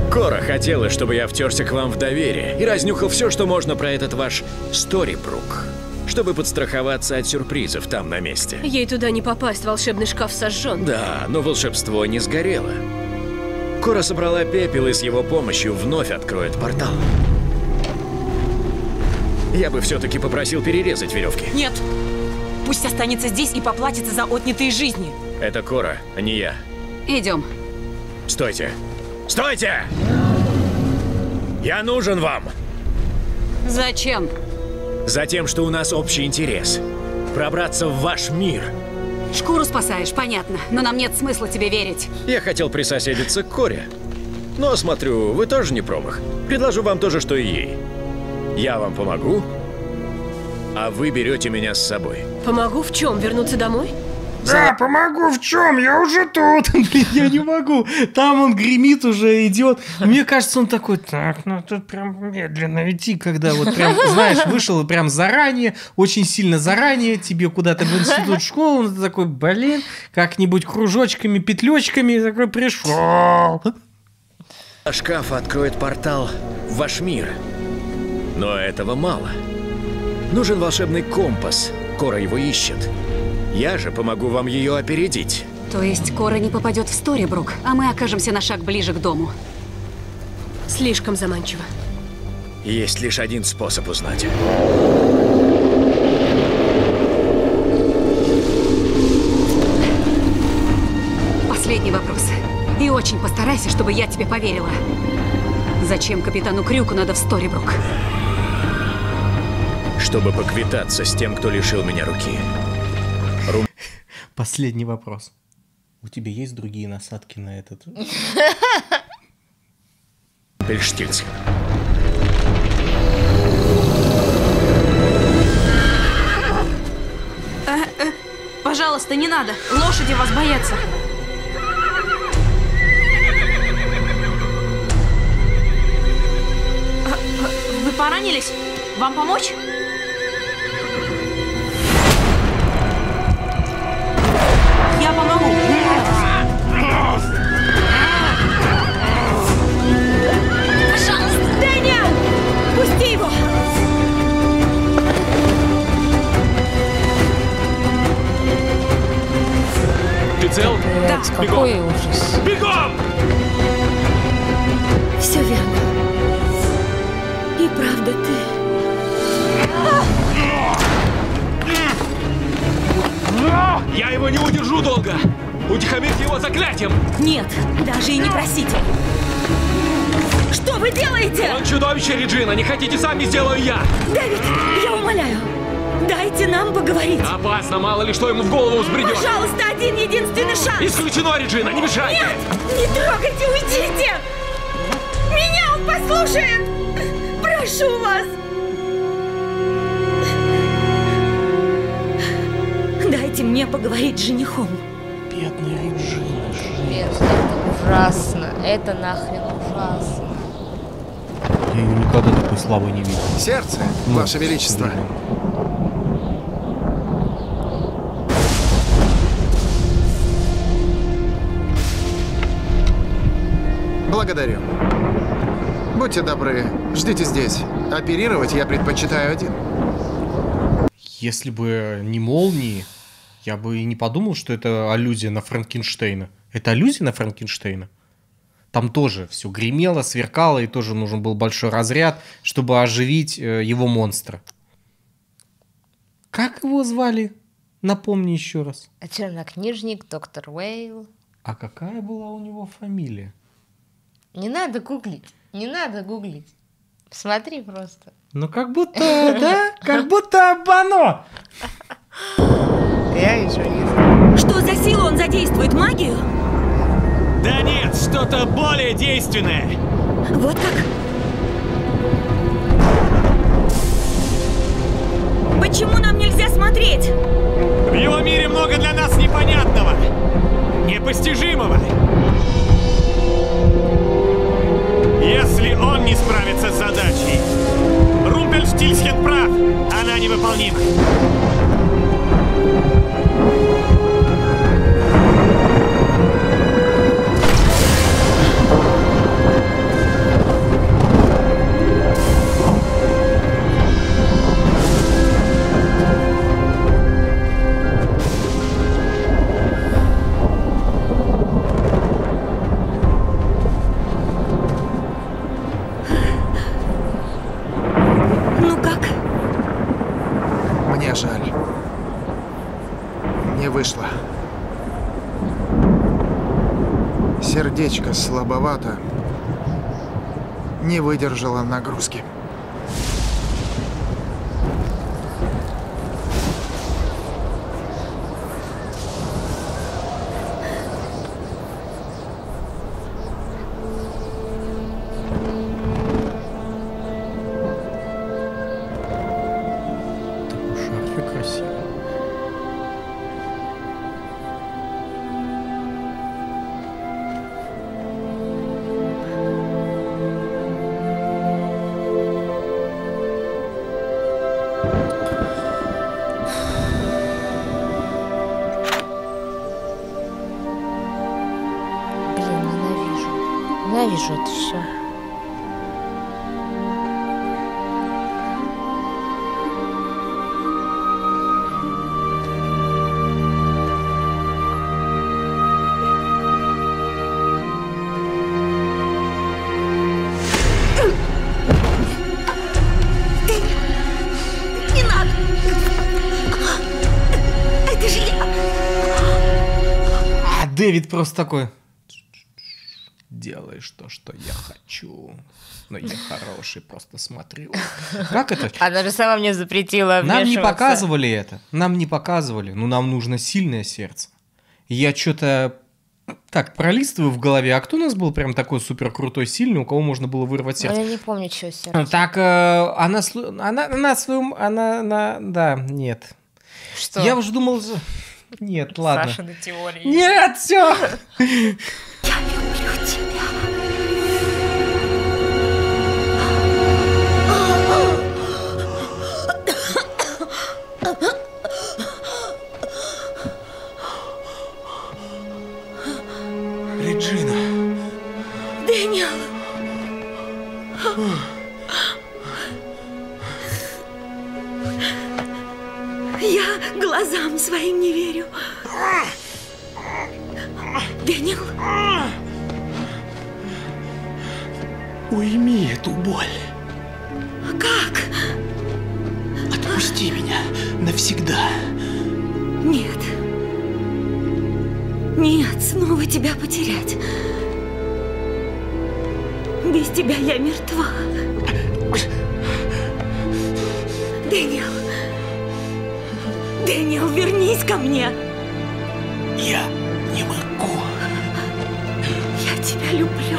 Кора хотела, чтобы я втерся к вам в доверие и разнюхал все, что можно про этот ваш Storybrooke, чтобы подстраховаться от сюрпризов там на месте. Ей туда не попасть, волшебный шкаф сожжен. Да, но волшебство не сгорело. Кора собрала пепел и с его помощью вновь откроет портал. Я бы все-таки попросил перерезать веревки. Нет! Пусть останется здесь и поплатится за отнятые жизни. Это Кора, а не я. Идем. Стойте. Стойте! Я нужен вам. Зачем? Затем, что у нас общий интерес. Пробраться в ваш мир. Шкуру спасаешь, понятно. Но нам нет смысла тебе верить. Я хотел присоседиться к Коре. Но, смотрю, вы тоже не промах. Предложу вам то же, что и ей. Я вам помогу, а вы берете меня с собой. Помогу в чем? Вернуться домой? Да, помогу в чем? Я уже тут. Я не могу. Там он гремит уже, идет. Мне кажется, он такой, так, ну тут прям медленно идти, когда вот прям, знаешь, вышел прям заранее, очень сильно заранее, тебе куда-то в институт, в школу, он такой, блин, как-нибудь кружочками, петлечками, такой пришел. Шкаф откроет портал в ваш мир. Но этого мало. Нужен волшебный компас. Кора его ищет. Я же помогу вам ее опередить. То есть Кора не попадет в Storybrooke, а мы окажемся на шаг ближе к дому. Слишком заманчиво. Есть лишь один способ узнать. Последний вопрос. И очень постарайся, чтобы я тебе поверила. Зачем капитану Крюку надо в Storybrooke? Чтобы поквитаться с тем, кто лишил меня руки. Последний вопрос. У тебя есть другие насадки на этот? Румпельштильцхен. Пожалуйста, не надо. Лошади вас боятся. Вы поранились? Вам помочь? Я помогу. Пожалуйста, Дэниел! Пусти его! Ты цел? Да. Какой ужас. Бегом! Все верно. И правда ты... Я его не удержу долго! Утихомирьте его заклятием! Нет, даже и не просите! Что вы делаете? Он чудовище, Реджина! Не хотите, сами сделаю я! Дэвид, я умоляю! нам поговорить. Опасно, мало ли что ему в голову взбредет. Пожалуйста, один единственный шанс. Исключено, Реджина, не мешай. Нет, не трогайте, уйдите. Меня он послушает. Прошу вас. Дайте мне поговорить с женихом. Бедная Реджина. Это ужасно. Это нахрен ужасно. Я ее никогда такой славы не видел. Сердце, Ваше Величество. Благодарю. Будьте добры, ждите здесь. Оперировать я предпочитаю один. Если бы не молнии, я бы и не подумал, что это аллюзия на Франкенштейна. Это аллюзия на Франкенштейна? Там тоже все гремело, сверкало, и тоже нужен был большой разряд, чтобы оживить его монстра. Как его звали? Напомни еще раз. Чернокнижник, доктор Уэйл. А какая была у него фамилия? Не надо гуглить, не надо гуглить. Смотри просто. Ну как будто, да? Как будто обмано. Я еще не знаю. Что за силу он задействует? Магию? Да нет, что-то более действенное. Вот как? Почему нам нельзя смотреть? В его мире много для нас непонятного, непостижимого. Если он не справится с задачей, Румпельштильцхен прав, она невыполнима. Сердечко слабовато, не выдержало нагрузки. Дэвид просто такой: делаешь то, что я хочу. Но я хороший, просто смотрю. Как это? Она же сама мне запретила вмешиваться. Нам не показывали это. Нам не показывали. Но нам нужно сильное сердце. Я что-то так пролистываю в голове. А кто у нас был прям такой супер крутой, сильный, у кого можно было вырвать сердце? Я не помню, что сердце. Так, Нет. Что? Я уже думал... Нет, ладно. Сашины теории. Нет, все. Я люблю тебя. Реджина. Дэниел. Я глазам своим не верю. Дэниел? Уйми эту боль. Как? Отпусти меня навсегда. Нет. Нет, снова тебя потерять. Без тебя я мертва. Дэниел. Дэниел, вернись ко мне! Я не могу. Я тебя люблю.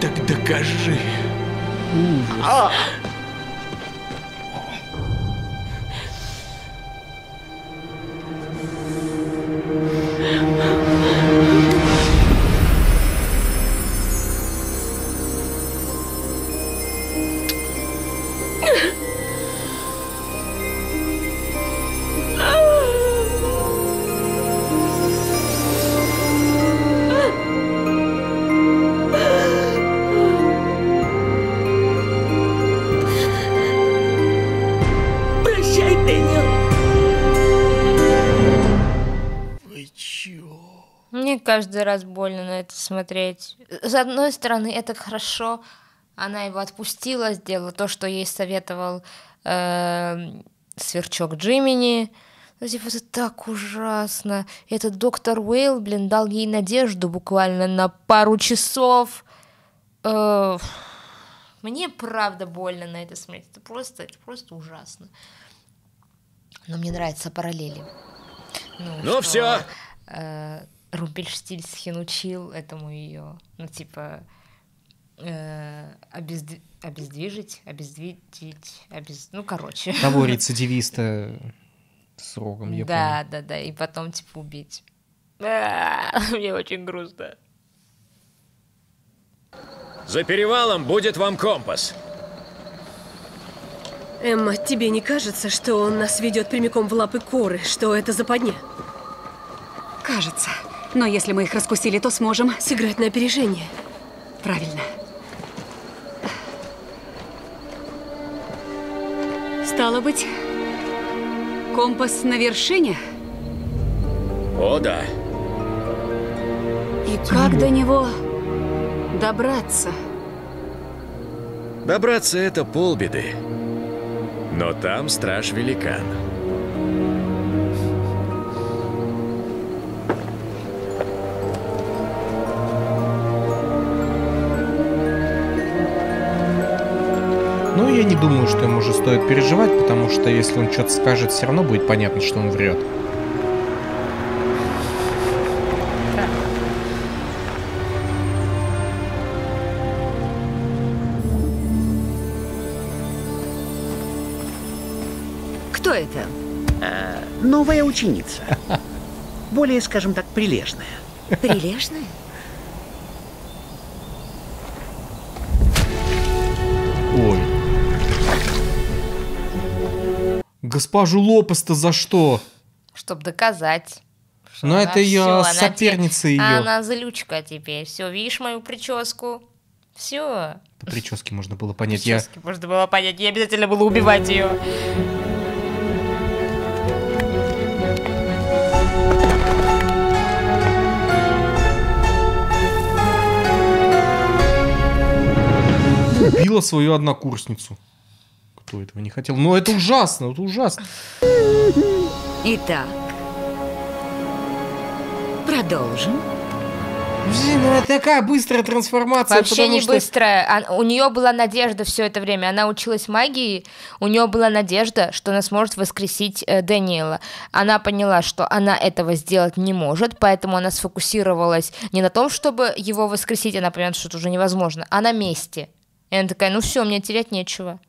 Так докажи. Каждый раз больно на это смотреть. С одной стороны, это хорошо. Она его отпустила, сделала то, что ей советовал Сверчок Джимини. Ну, типа, это так ужасно. Этот доктор Уэйл, блин, дал ей надежду буквально на пару часов. Мне правда больно на это смотреть. Это просто ужасно. Но мне нравятся параллели. Ну все. Румпельштильцхен учил этому ее, обездвижить, ну, короче. Того рецидивиста с рогом, я помню. Да, и потом, убить. Мне очень грустно. За перевалом будет вам компас. Эмма, тебе не кажется, что он нас ведет прямиком в лапы Коры, что это западня? Кажется. Но если мы их раскусили, то сможем сыграть на опережение. Правильно. Стало быть, компас на вершине? О, да. И как до него добраться? Добраться — это полбеды. Но там страж-великан. Ну, я не думаю, что ему уже стоит переживать, потому что если он что-то скажет, все равно будет понятно, что он врет. Кто это? Новая ученица. Более, скажем так, прилежная. Прилежная? Госпожу Лопес-то за что? Чтоб доказать. Но она это ее соперница ее. Она залючка теперь. Все, видишь мою прическу? Все. По прическе можно было понять. Я обязательно было убивать ее. Убила свою однокурсницу. Кто этого не хотел? Но это ужасно, Итак, продолжим. Блин, ну это такая быстрая трансформация. Вообще не быстрая. У нее была надежда все это время. Она училась магии, у нее была надежда, что она сможет воскресить Дэниела. Она поняла, что она этого сделать не может, поэтому она сфокусировалась не на том, чтобы его воскресить, она поняла, что это уже невозможно, а на месте. И она такая, ну все, мне терять нечего.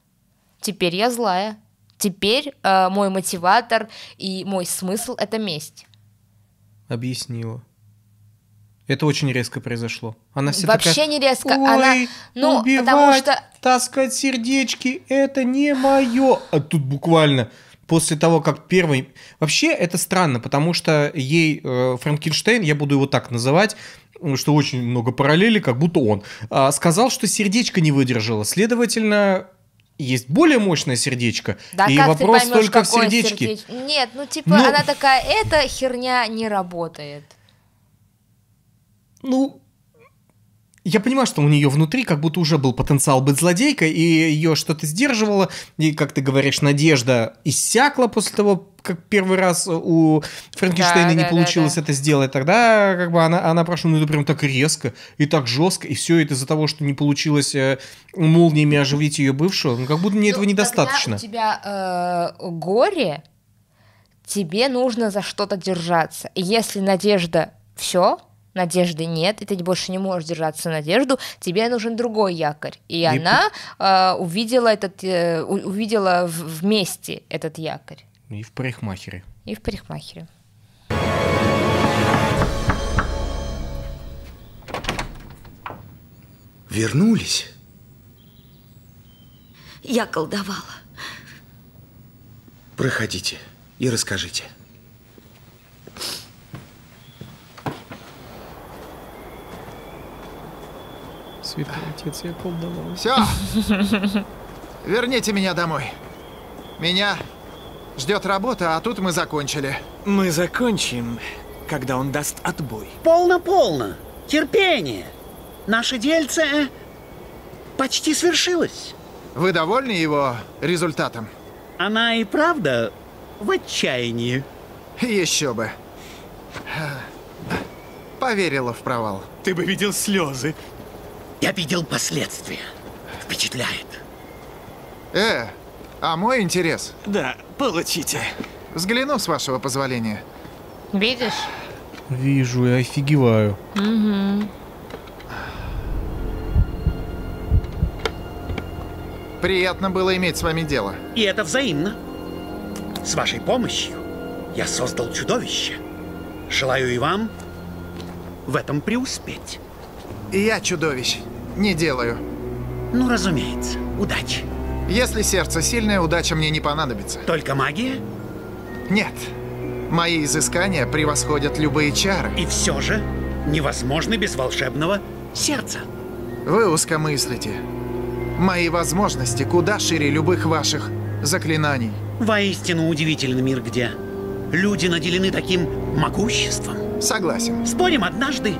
Теперь я злая. Теперь мой мотиватор и мой смысл — это месть. Объяснила. Это очень резко произошло. Она все вообще такая, не резко. Ну, убивать, потому что... таскать сердечки — это не мое. А тут буквально после того, как первый... Вообще это странно, потому что ей Франкенштейн, я буду его так называть, что очень много параллелей, как будто он, сказал, что сердечко не выдержало. Следовательно... Есть более мощное сердечко, да, и вопрос поймешь, только в сердечке. Нет, она такая, эта херня не работает. Ну, Я понимаю, что у нее внутри как будто уже был потенциал быть злодейкой, и ее что-то сдерживало, и, как ты говоришь, надежда иссякла после того, как первый раз у Франкенштейна не получилось это сделать. Тогда как бы она прошла, ну это прям так резко и так жестко, и все это из-за того, что не получилось молниями оживить ее бывшего. Ну как будто мне этого недостаточно. У тебя горе, тебе нужно за что-то держаться. И если надежда все... Надежды нет, и ты больше не можешь держаться на надежду, тебе нужен другой якорь. И она увидела вместе этот якорь. И в парикмахере. И в парикмахере. Вернулись? Я колдовала. Проходите и расскажите. Святой отец, я колдовал. Все, верните меня домой. Меня ждет работа, а тут мы закончили. Мы закончим, когда он даст отбой. Полно-полно. Терпение. Наше дельце почти свершилось. Вы довольны его результатом? Она и правда в отчаянии. Еще бы. Поверила в провал. Ты бы видел слезы. Я видел последствия. Впечатляет. А мой интерес? Да, получите. Взгляну, с вашего позволения. Видишь? Вижу, я офигеваю. Угу. Приятно было иметь с вами дело. И это взаимно. С вашей помощью я создал чудовище. Желаю и вам в этом преуспеть. Я чудовищ не делаю. Ну, разумеется. Удачи. Если сердце сильное, удача мне не понадобится. Только магия? Нет. Мои изыскания превосходят любые чары. И все же невозможно без волшебного сердца. Вы узкомыслите. Мои возможности куда шире любых ваших заклинаний. Воистину удивительный мир, где люди наделены таким могуществом. Согласен. Спорим, однажды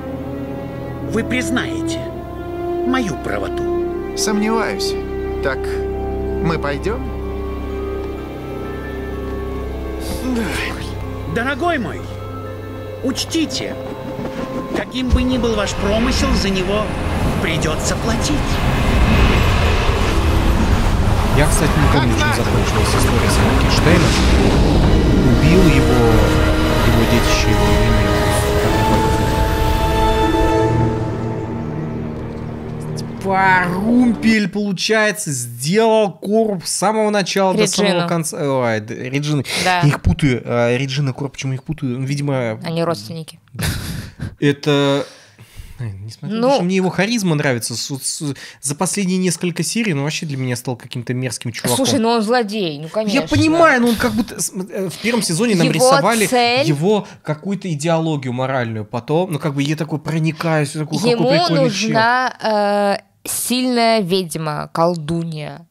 вы признаете мою правоту? Сомневаюсь. Так мы пойдем? Да. Дорогой мой, учтите, каким бы ни был ваш промысел, за него придется платить. Я, кстати, не помню, чем закончилась история с Франкенштейном. Убил его детище, его имя. Румпель, получается, сделал Корп с самого начала до самого конца. Ой, Реджина. Да. Я их путаю. Реджина, Корп, почему я их путаю? Видимо... Они родственники. Это... Несмотря на то, что мне его харизма нравится. За последние несколько серий он вообще для меня стал каким-то мерзким чуваком. Слушай, ну он злодей, ну конечно. Я понимаю, но он как будто... В первом сезоне нам рисовали его какую-то идеологию моральную. Потом, ну как бы я такой проникаюсь. Ему нужна... сильная ведьма, колдунья,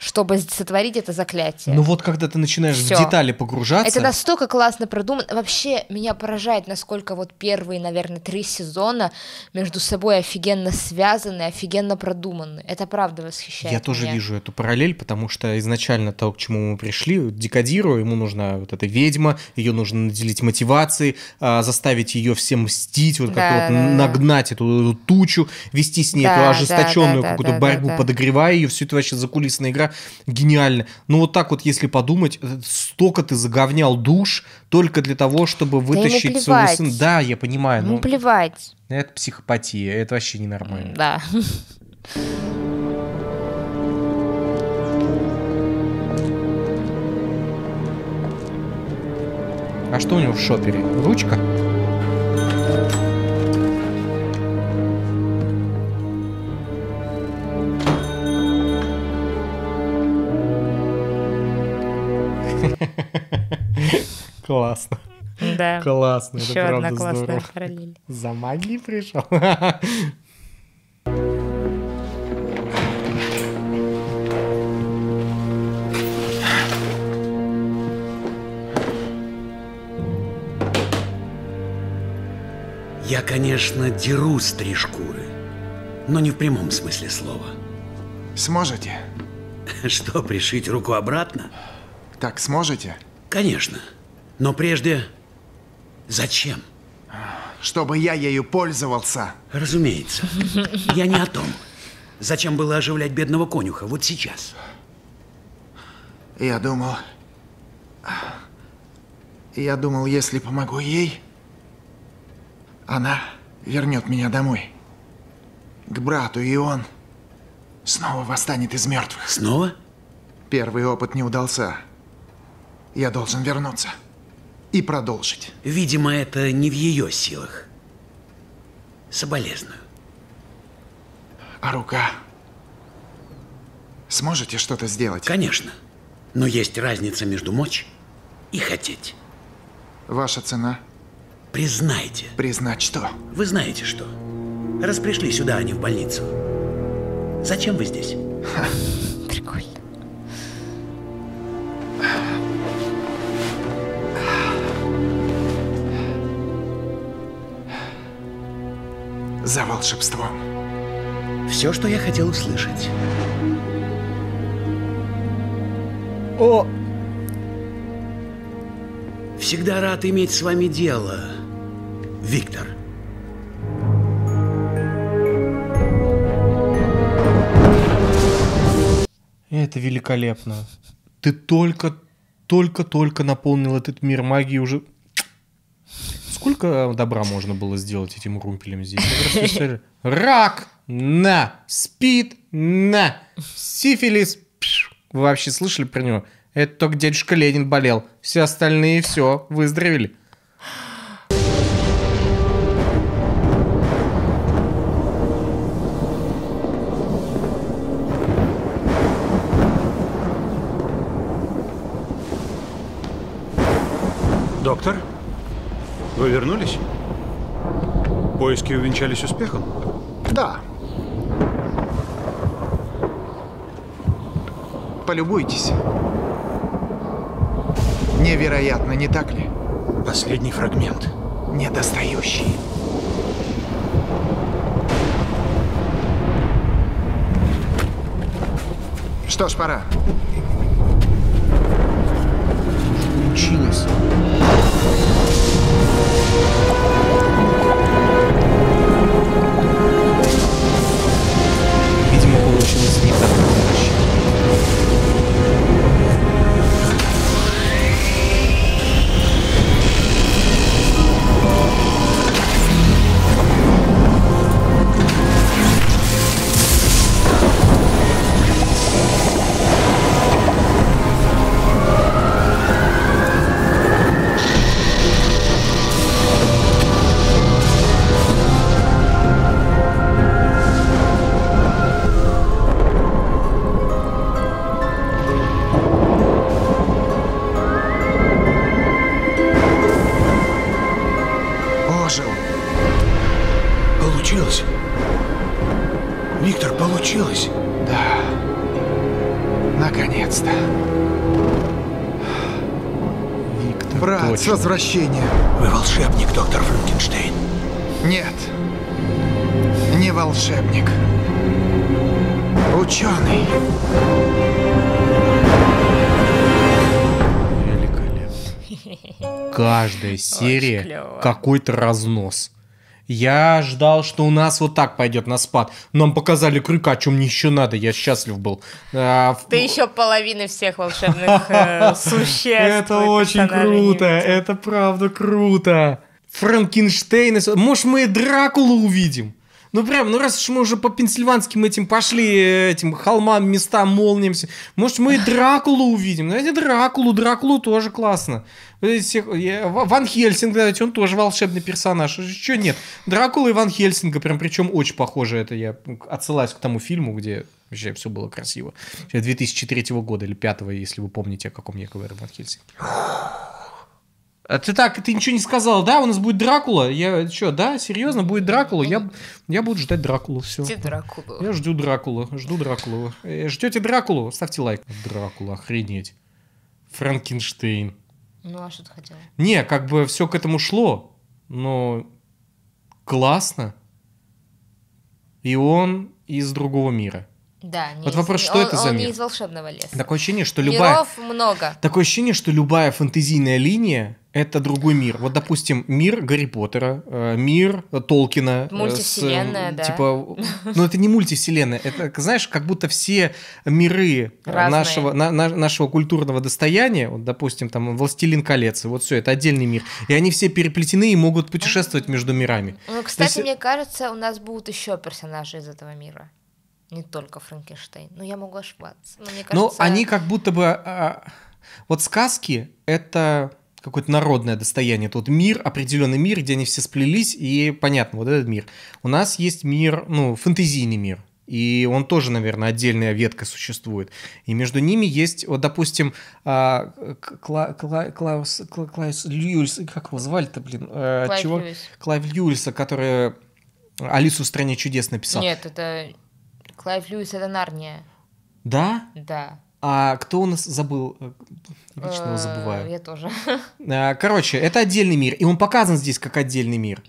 чтобы сотворить это заклятие. Ну вот когда ты начинаешь в детали погружаться... Это настолько классно продумано. Вообще меня поражает, насколько вот первые, наверное, 3 сезона между собой офигенно связаны, офигенно продуманы. Это правда восхищает меня. Я тоже вижу эту параллель, потому что изначально то, к чему мы пришли, декодируя, ему нужна вот эта ведьма, ее нужно наделить мотивацией, заставить ее всем мстить, вот как-то вот нагнать эту тучу, вести с ней эту ожесточенную какую-то борьбу, подогревая ее, все это вообще закулисная игра. Гениально. Но вот так вот, если подумать, столько ты заговнял душ только для того, чтобы вытащить своего сына. Да, я понимаю. Ну, плевать. Это психопатия, это вообще ненормально. Да. А что у него в шопере? Ручка? Классно. Да. Классно. Еще это правда классная здорово. Параллель. За магией пришел. Я, конечно, деру с 3 шкуры. но не в прямом смысле слова. Сможете? Что, пришить руку обратно? Так сможете? Конечно. Но прежде, зачем? Чтобы я ею пользовался. Разумеется. Я не о том. Зачем было оживлять бедного конюха вот сейчас? Я думал, если помогу ей, она вернет меня домой. К брату, и он снова восстанет из мертвых. Снова? Первый опыт не удался. Я должен вернуться и продолжить. Видимо, это не в ее силах. Соболезную. А рука? Сможете что-то сделать? Конечно. Но есть разница между мочь и хотеть. Ваша цена? Признайте. Признать что? Вы знаете что. Раз пришли сюда, а не в больницу. Зачем вы здесь? Прикольно. За волшебством. Все, что я хотел услышать. О! Всегда рад иметь с вами дело, Виктор. Это великолепно. Ты только наполнил этот мир магии уже. Сколько добра можно было сделать этим румпелем здесь? Рак! На! Спид! На! Сифилис! Вы вообще слышали про него? Это только дедушка Ленин болел. Все остальные все выздоровели. Доктор, вы вернулись? Поиски увенчались успехом? Да. Полюбуйтесь. Невероятно, не так ли? Последний фрагмент. Недостающий. Что ж, пора. Учились. Видимо, получилось не так. Возвращение. Вы волшебник, доктор Франкенштейн? Нет, не волшебник. Ученый. Великолепно. Каждая серия какой-то разнос. Я ждал, что у нас вот так пойдет на спад. Нам показали Крюка, о чем мне еще надо. Я счастлив был. Ты еще половины всех волшебных существ. Это очень круто. Это правда круто. Франкенштейн. Может, мы и Дракулу увидим? Ну, прям, ну, раз уж мы уже по пенсильванским этим пошли, этим холмам, местам, молниям, может, мы и Дракулу увидим? Знаете, Дракулу тоже классно. Ван Хельсинг, знаете, он тоже волшебный персонаж. Чего нет? Дракула и Ван Хельсинга, прям, причем очень похоже. Это я отсылаюсь к тому фильму, где вообще все было красиво. 2003 года или 2005, если вы помните, о каком я говорю, Ван Хельсинг. А ты ничего не сказал, да? У нас будет Дракула. Я что, да? Серьезно, будет Дракула? Я буду ждать Дракулу. Все. Дракулу. Я жду Дракулу. Жду Дракулу. Ждете Дракулу? Ставьте лайк. Дракула, охренеть. Франкенштейн. Ну, а что ты хотел? Не, как бы все к этому шло. Но классно. и он из другого мира. Да, вот вопрос, что это за мир? Он не из волшебного леса. Такое ощущение, что миров много. Такое ощущение, что любая фэнтезийная линия — это другой мир. Вот, допустим, мир Гарри Поттера, мир Толкина. Мультивселенная, да. Типа, но это не мультивселенная. Это, знаешь, как будто все миры нашего культурного достояния, вот, допустим, там «Властелин колец», вот все, это отдельный мир. И они все переплетены и могут путешествовать между мирами. Ну, кстати, мне кажется, у нас будут еще персонажи из этого мира. Не только Франкенштейн. Ну, я могу ошибаться. Но, мне кажется... Но они как будто бы... Вот сказки — это какое-то народное достояние. Тут мир, определенный мир, где они все сплелись, и понятно, вот этот мир. У нас есть мир, ну, фэнтезийный мир. И он тоже, наверное, отдельная ветка существует. И между ними есть, вот, допустим, Клайс Льюис... Как его звали-то, блин? Клайв Льюиса, который «Алису в стране чудес» написал. Нет, это... Клайв Льюис — это Нарния. Да? Да. А кто у нас забыл? Лично его забываю. Я тоже. Короче, это отдельный мир. И он показан здесь как отдельный мир.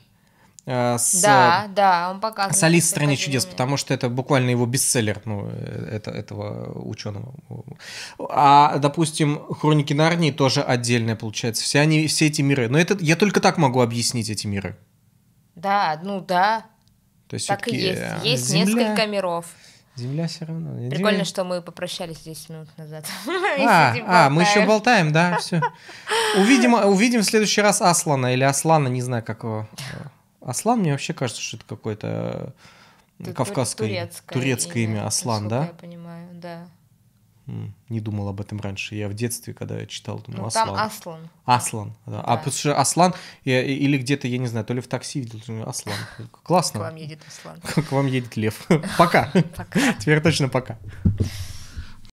Да, он показан. С «Алисой в стране чудес», потому что это буквально его бестселлер, ну, этого ученого. А, допустим, «Хроники Нарнии» тоже отдельная, получается. Все эти миры. Но это я только так могу объяснить эти миры. Да, ну да. То есть так и есть. Есть несколько миров. Земля все равно. Прикольно, что мы попрощались 10 минут назад. Мы еще болтаем, да, все. Увидим в следующий раз Аслана или Аслана, не знаю, как его. Аслан, мне вообще кажется, что это какое-то кавказское, турецкое имя. Аслан, да? Я понимаю, да. Не думал об этом раньше. Я в детстве, когда я читал, думал, Аслан. Там Аслан. Аслан, да. А потому что Аслан, или где-то, я не знаю, то ли в такси видел, Аслан. Классно. К вам едет Аслан. К вам едет лев. Пока. Теперь точно пока.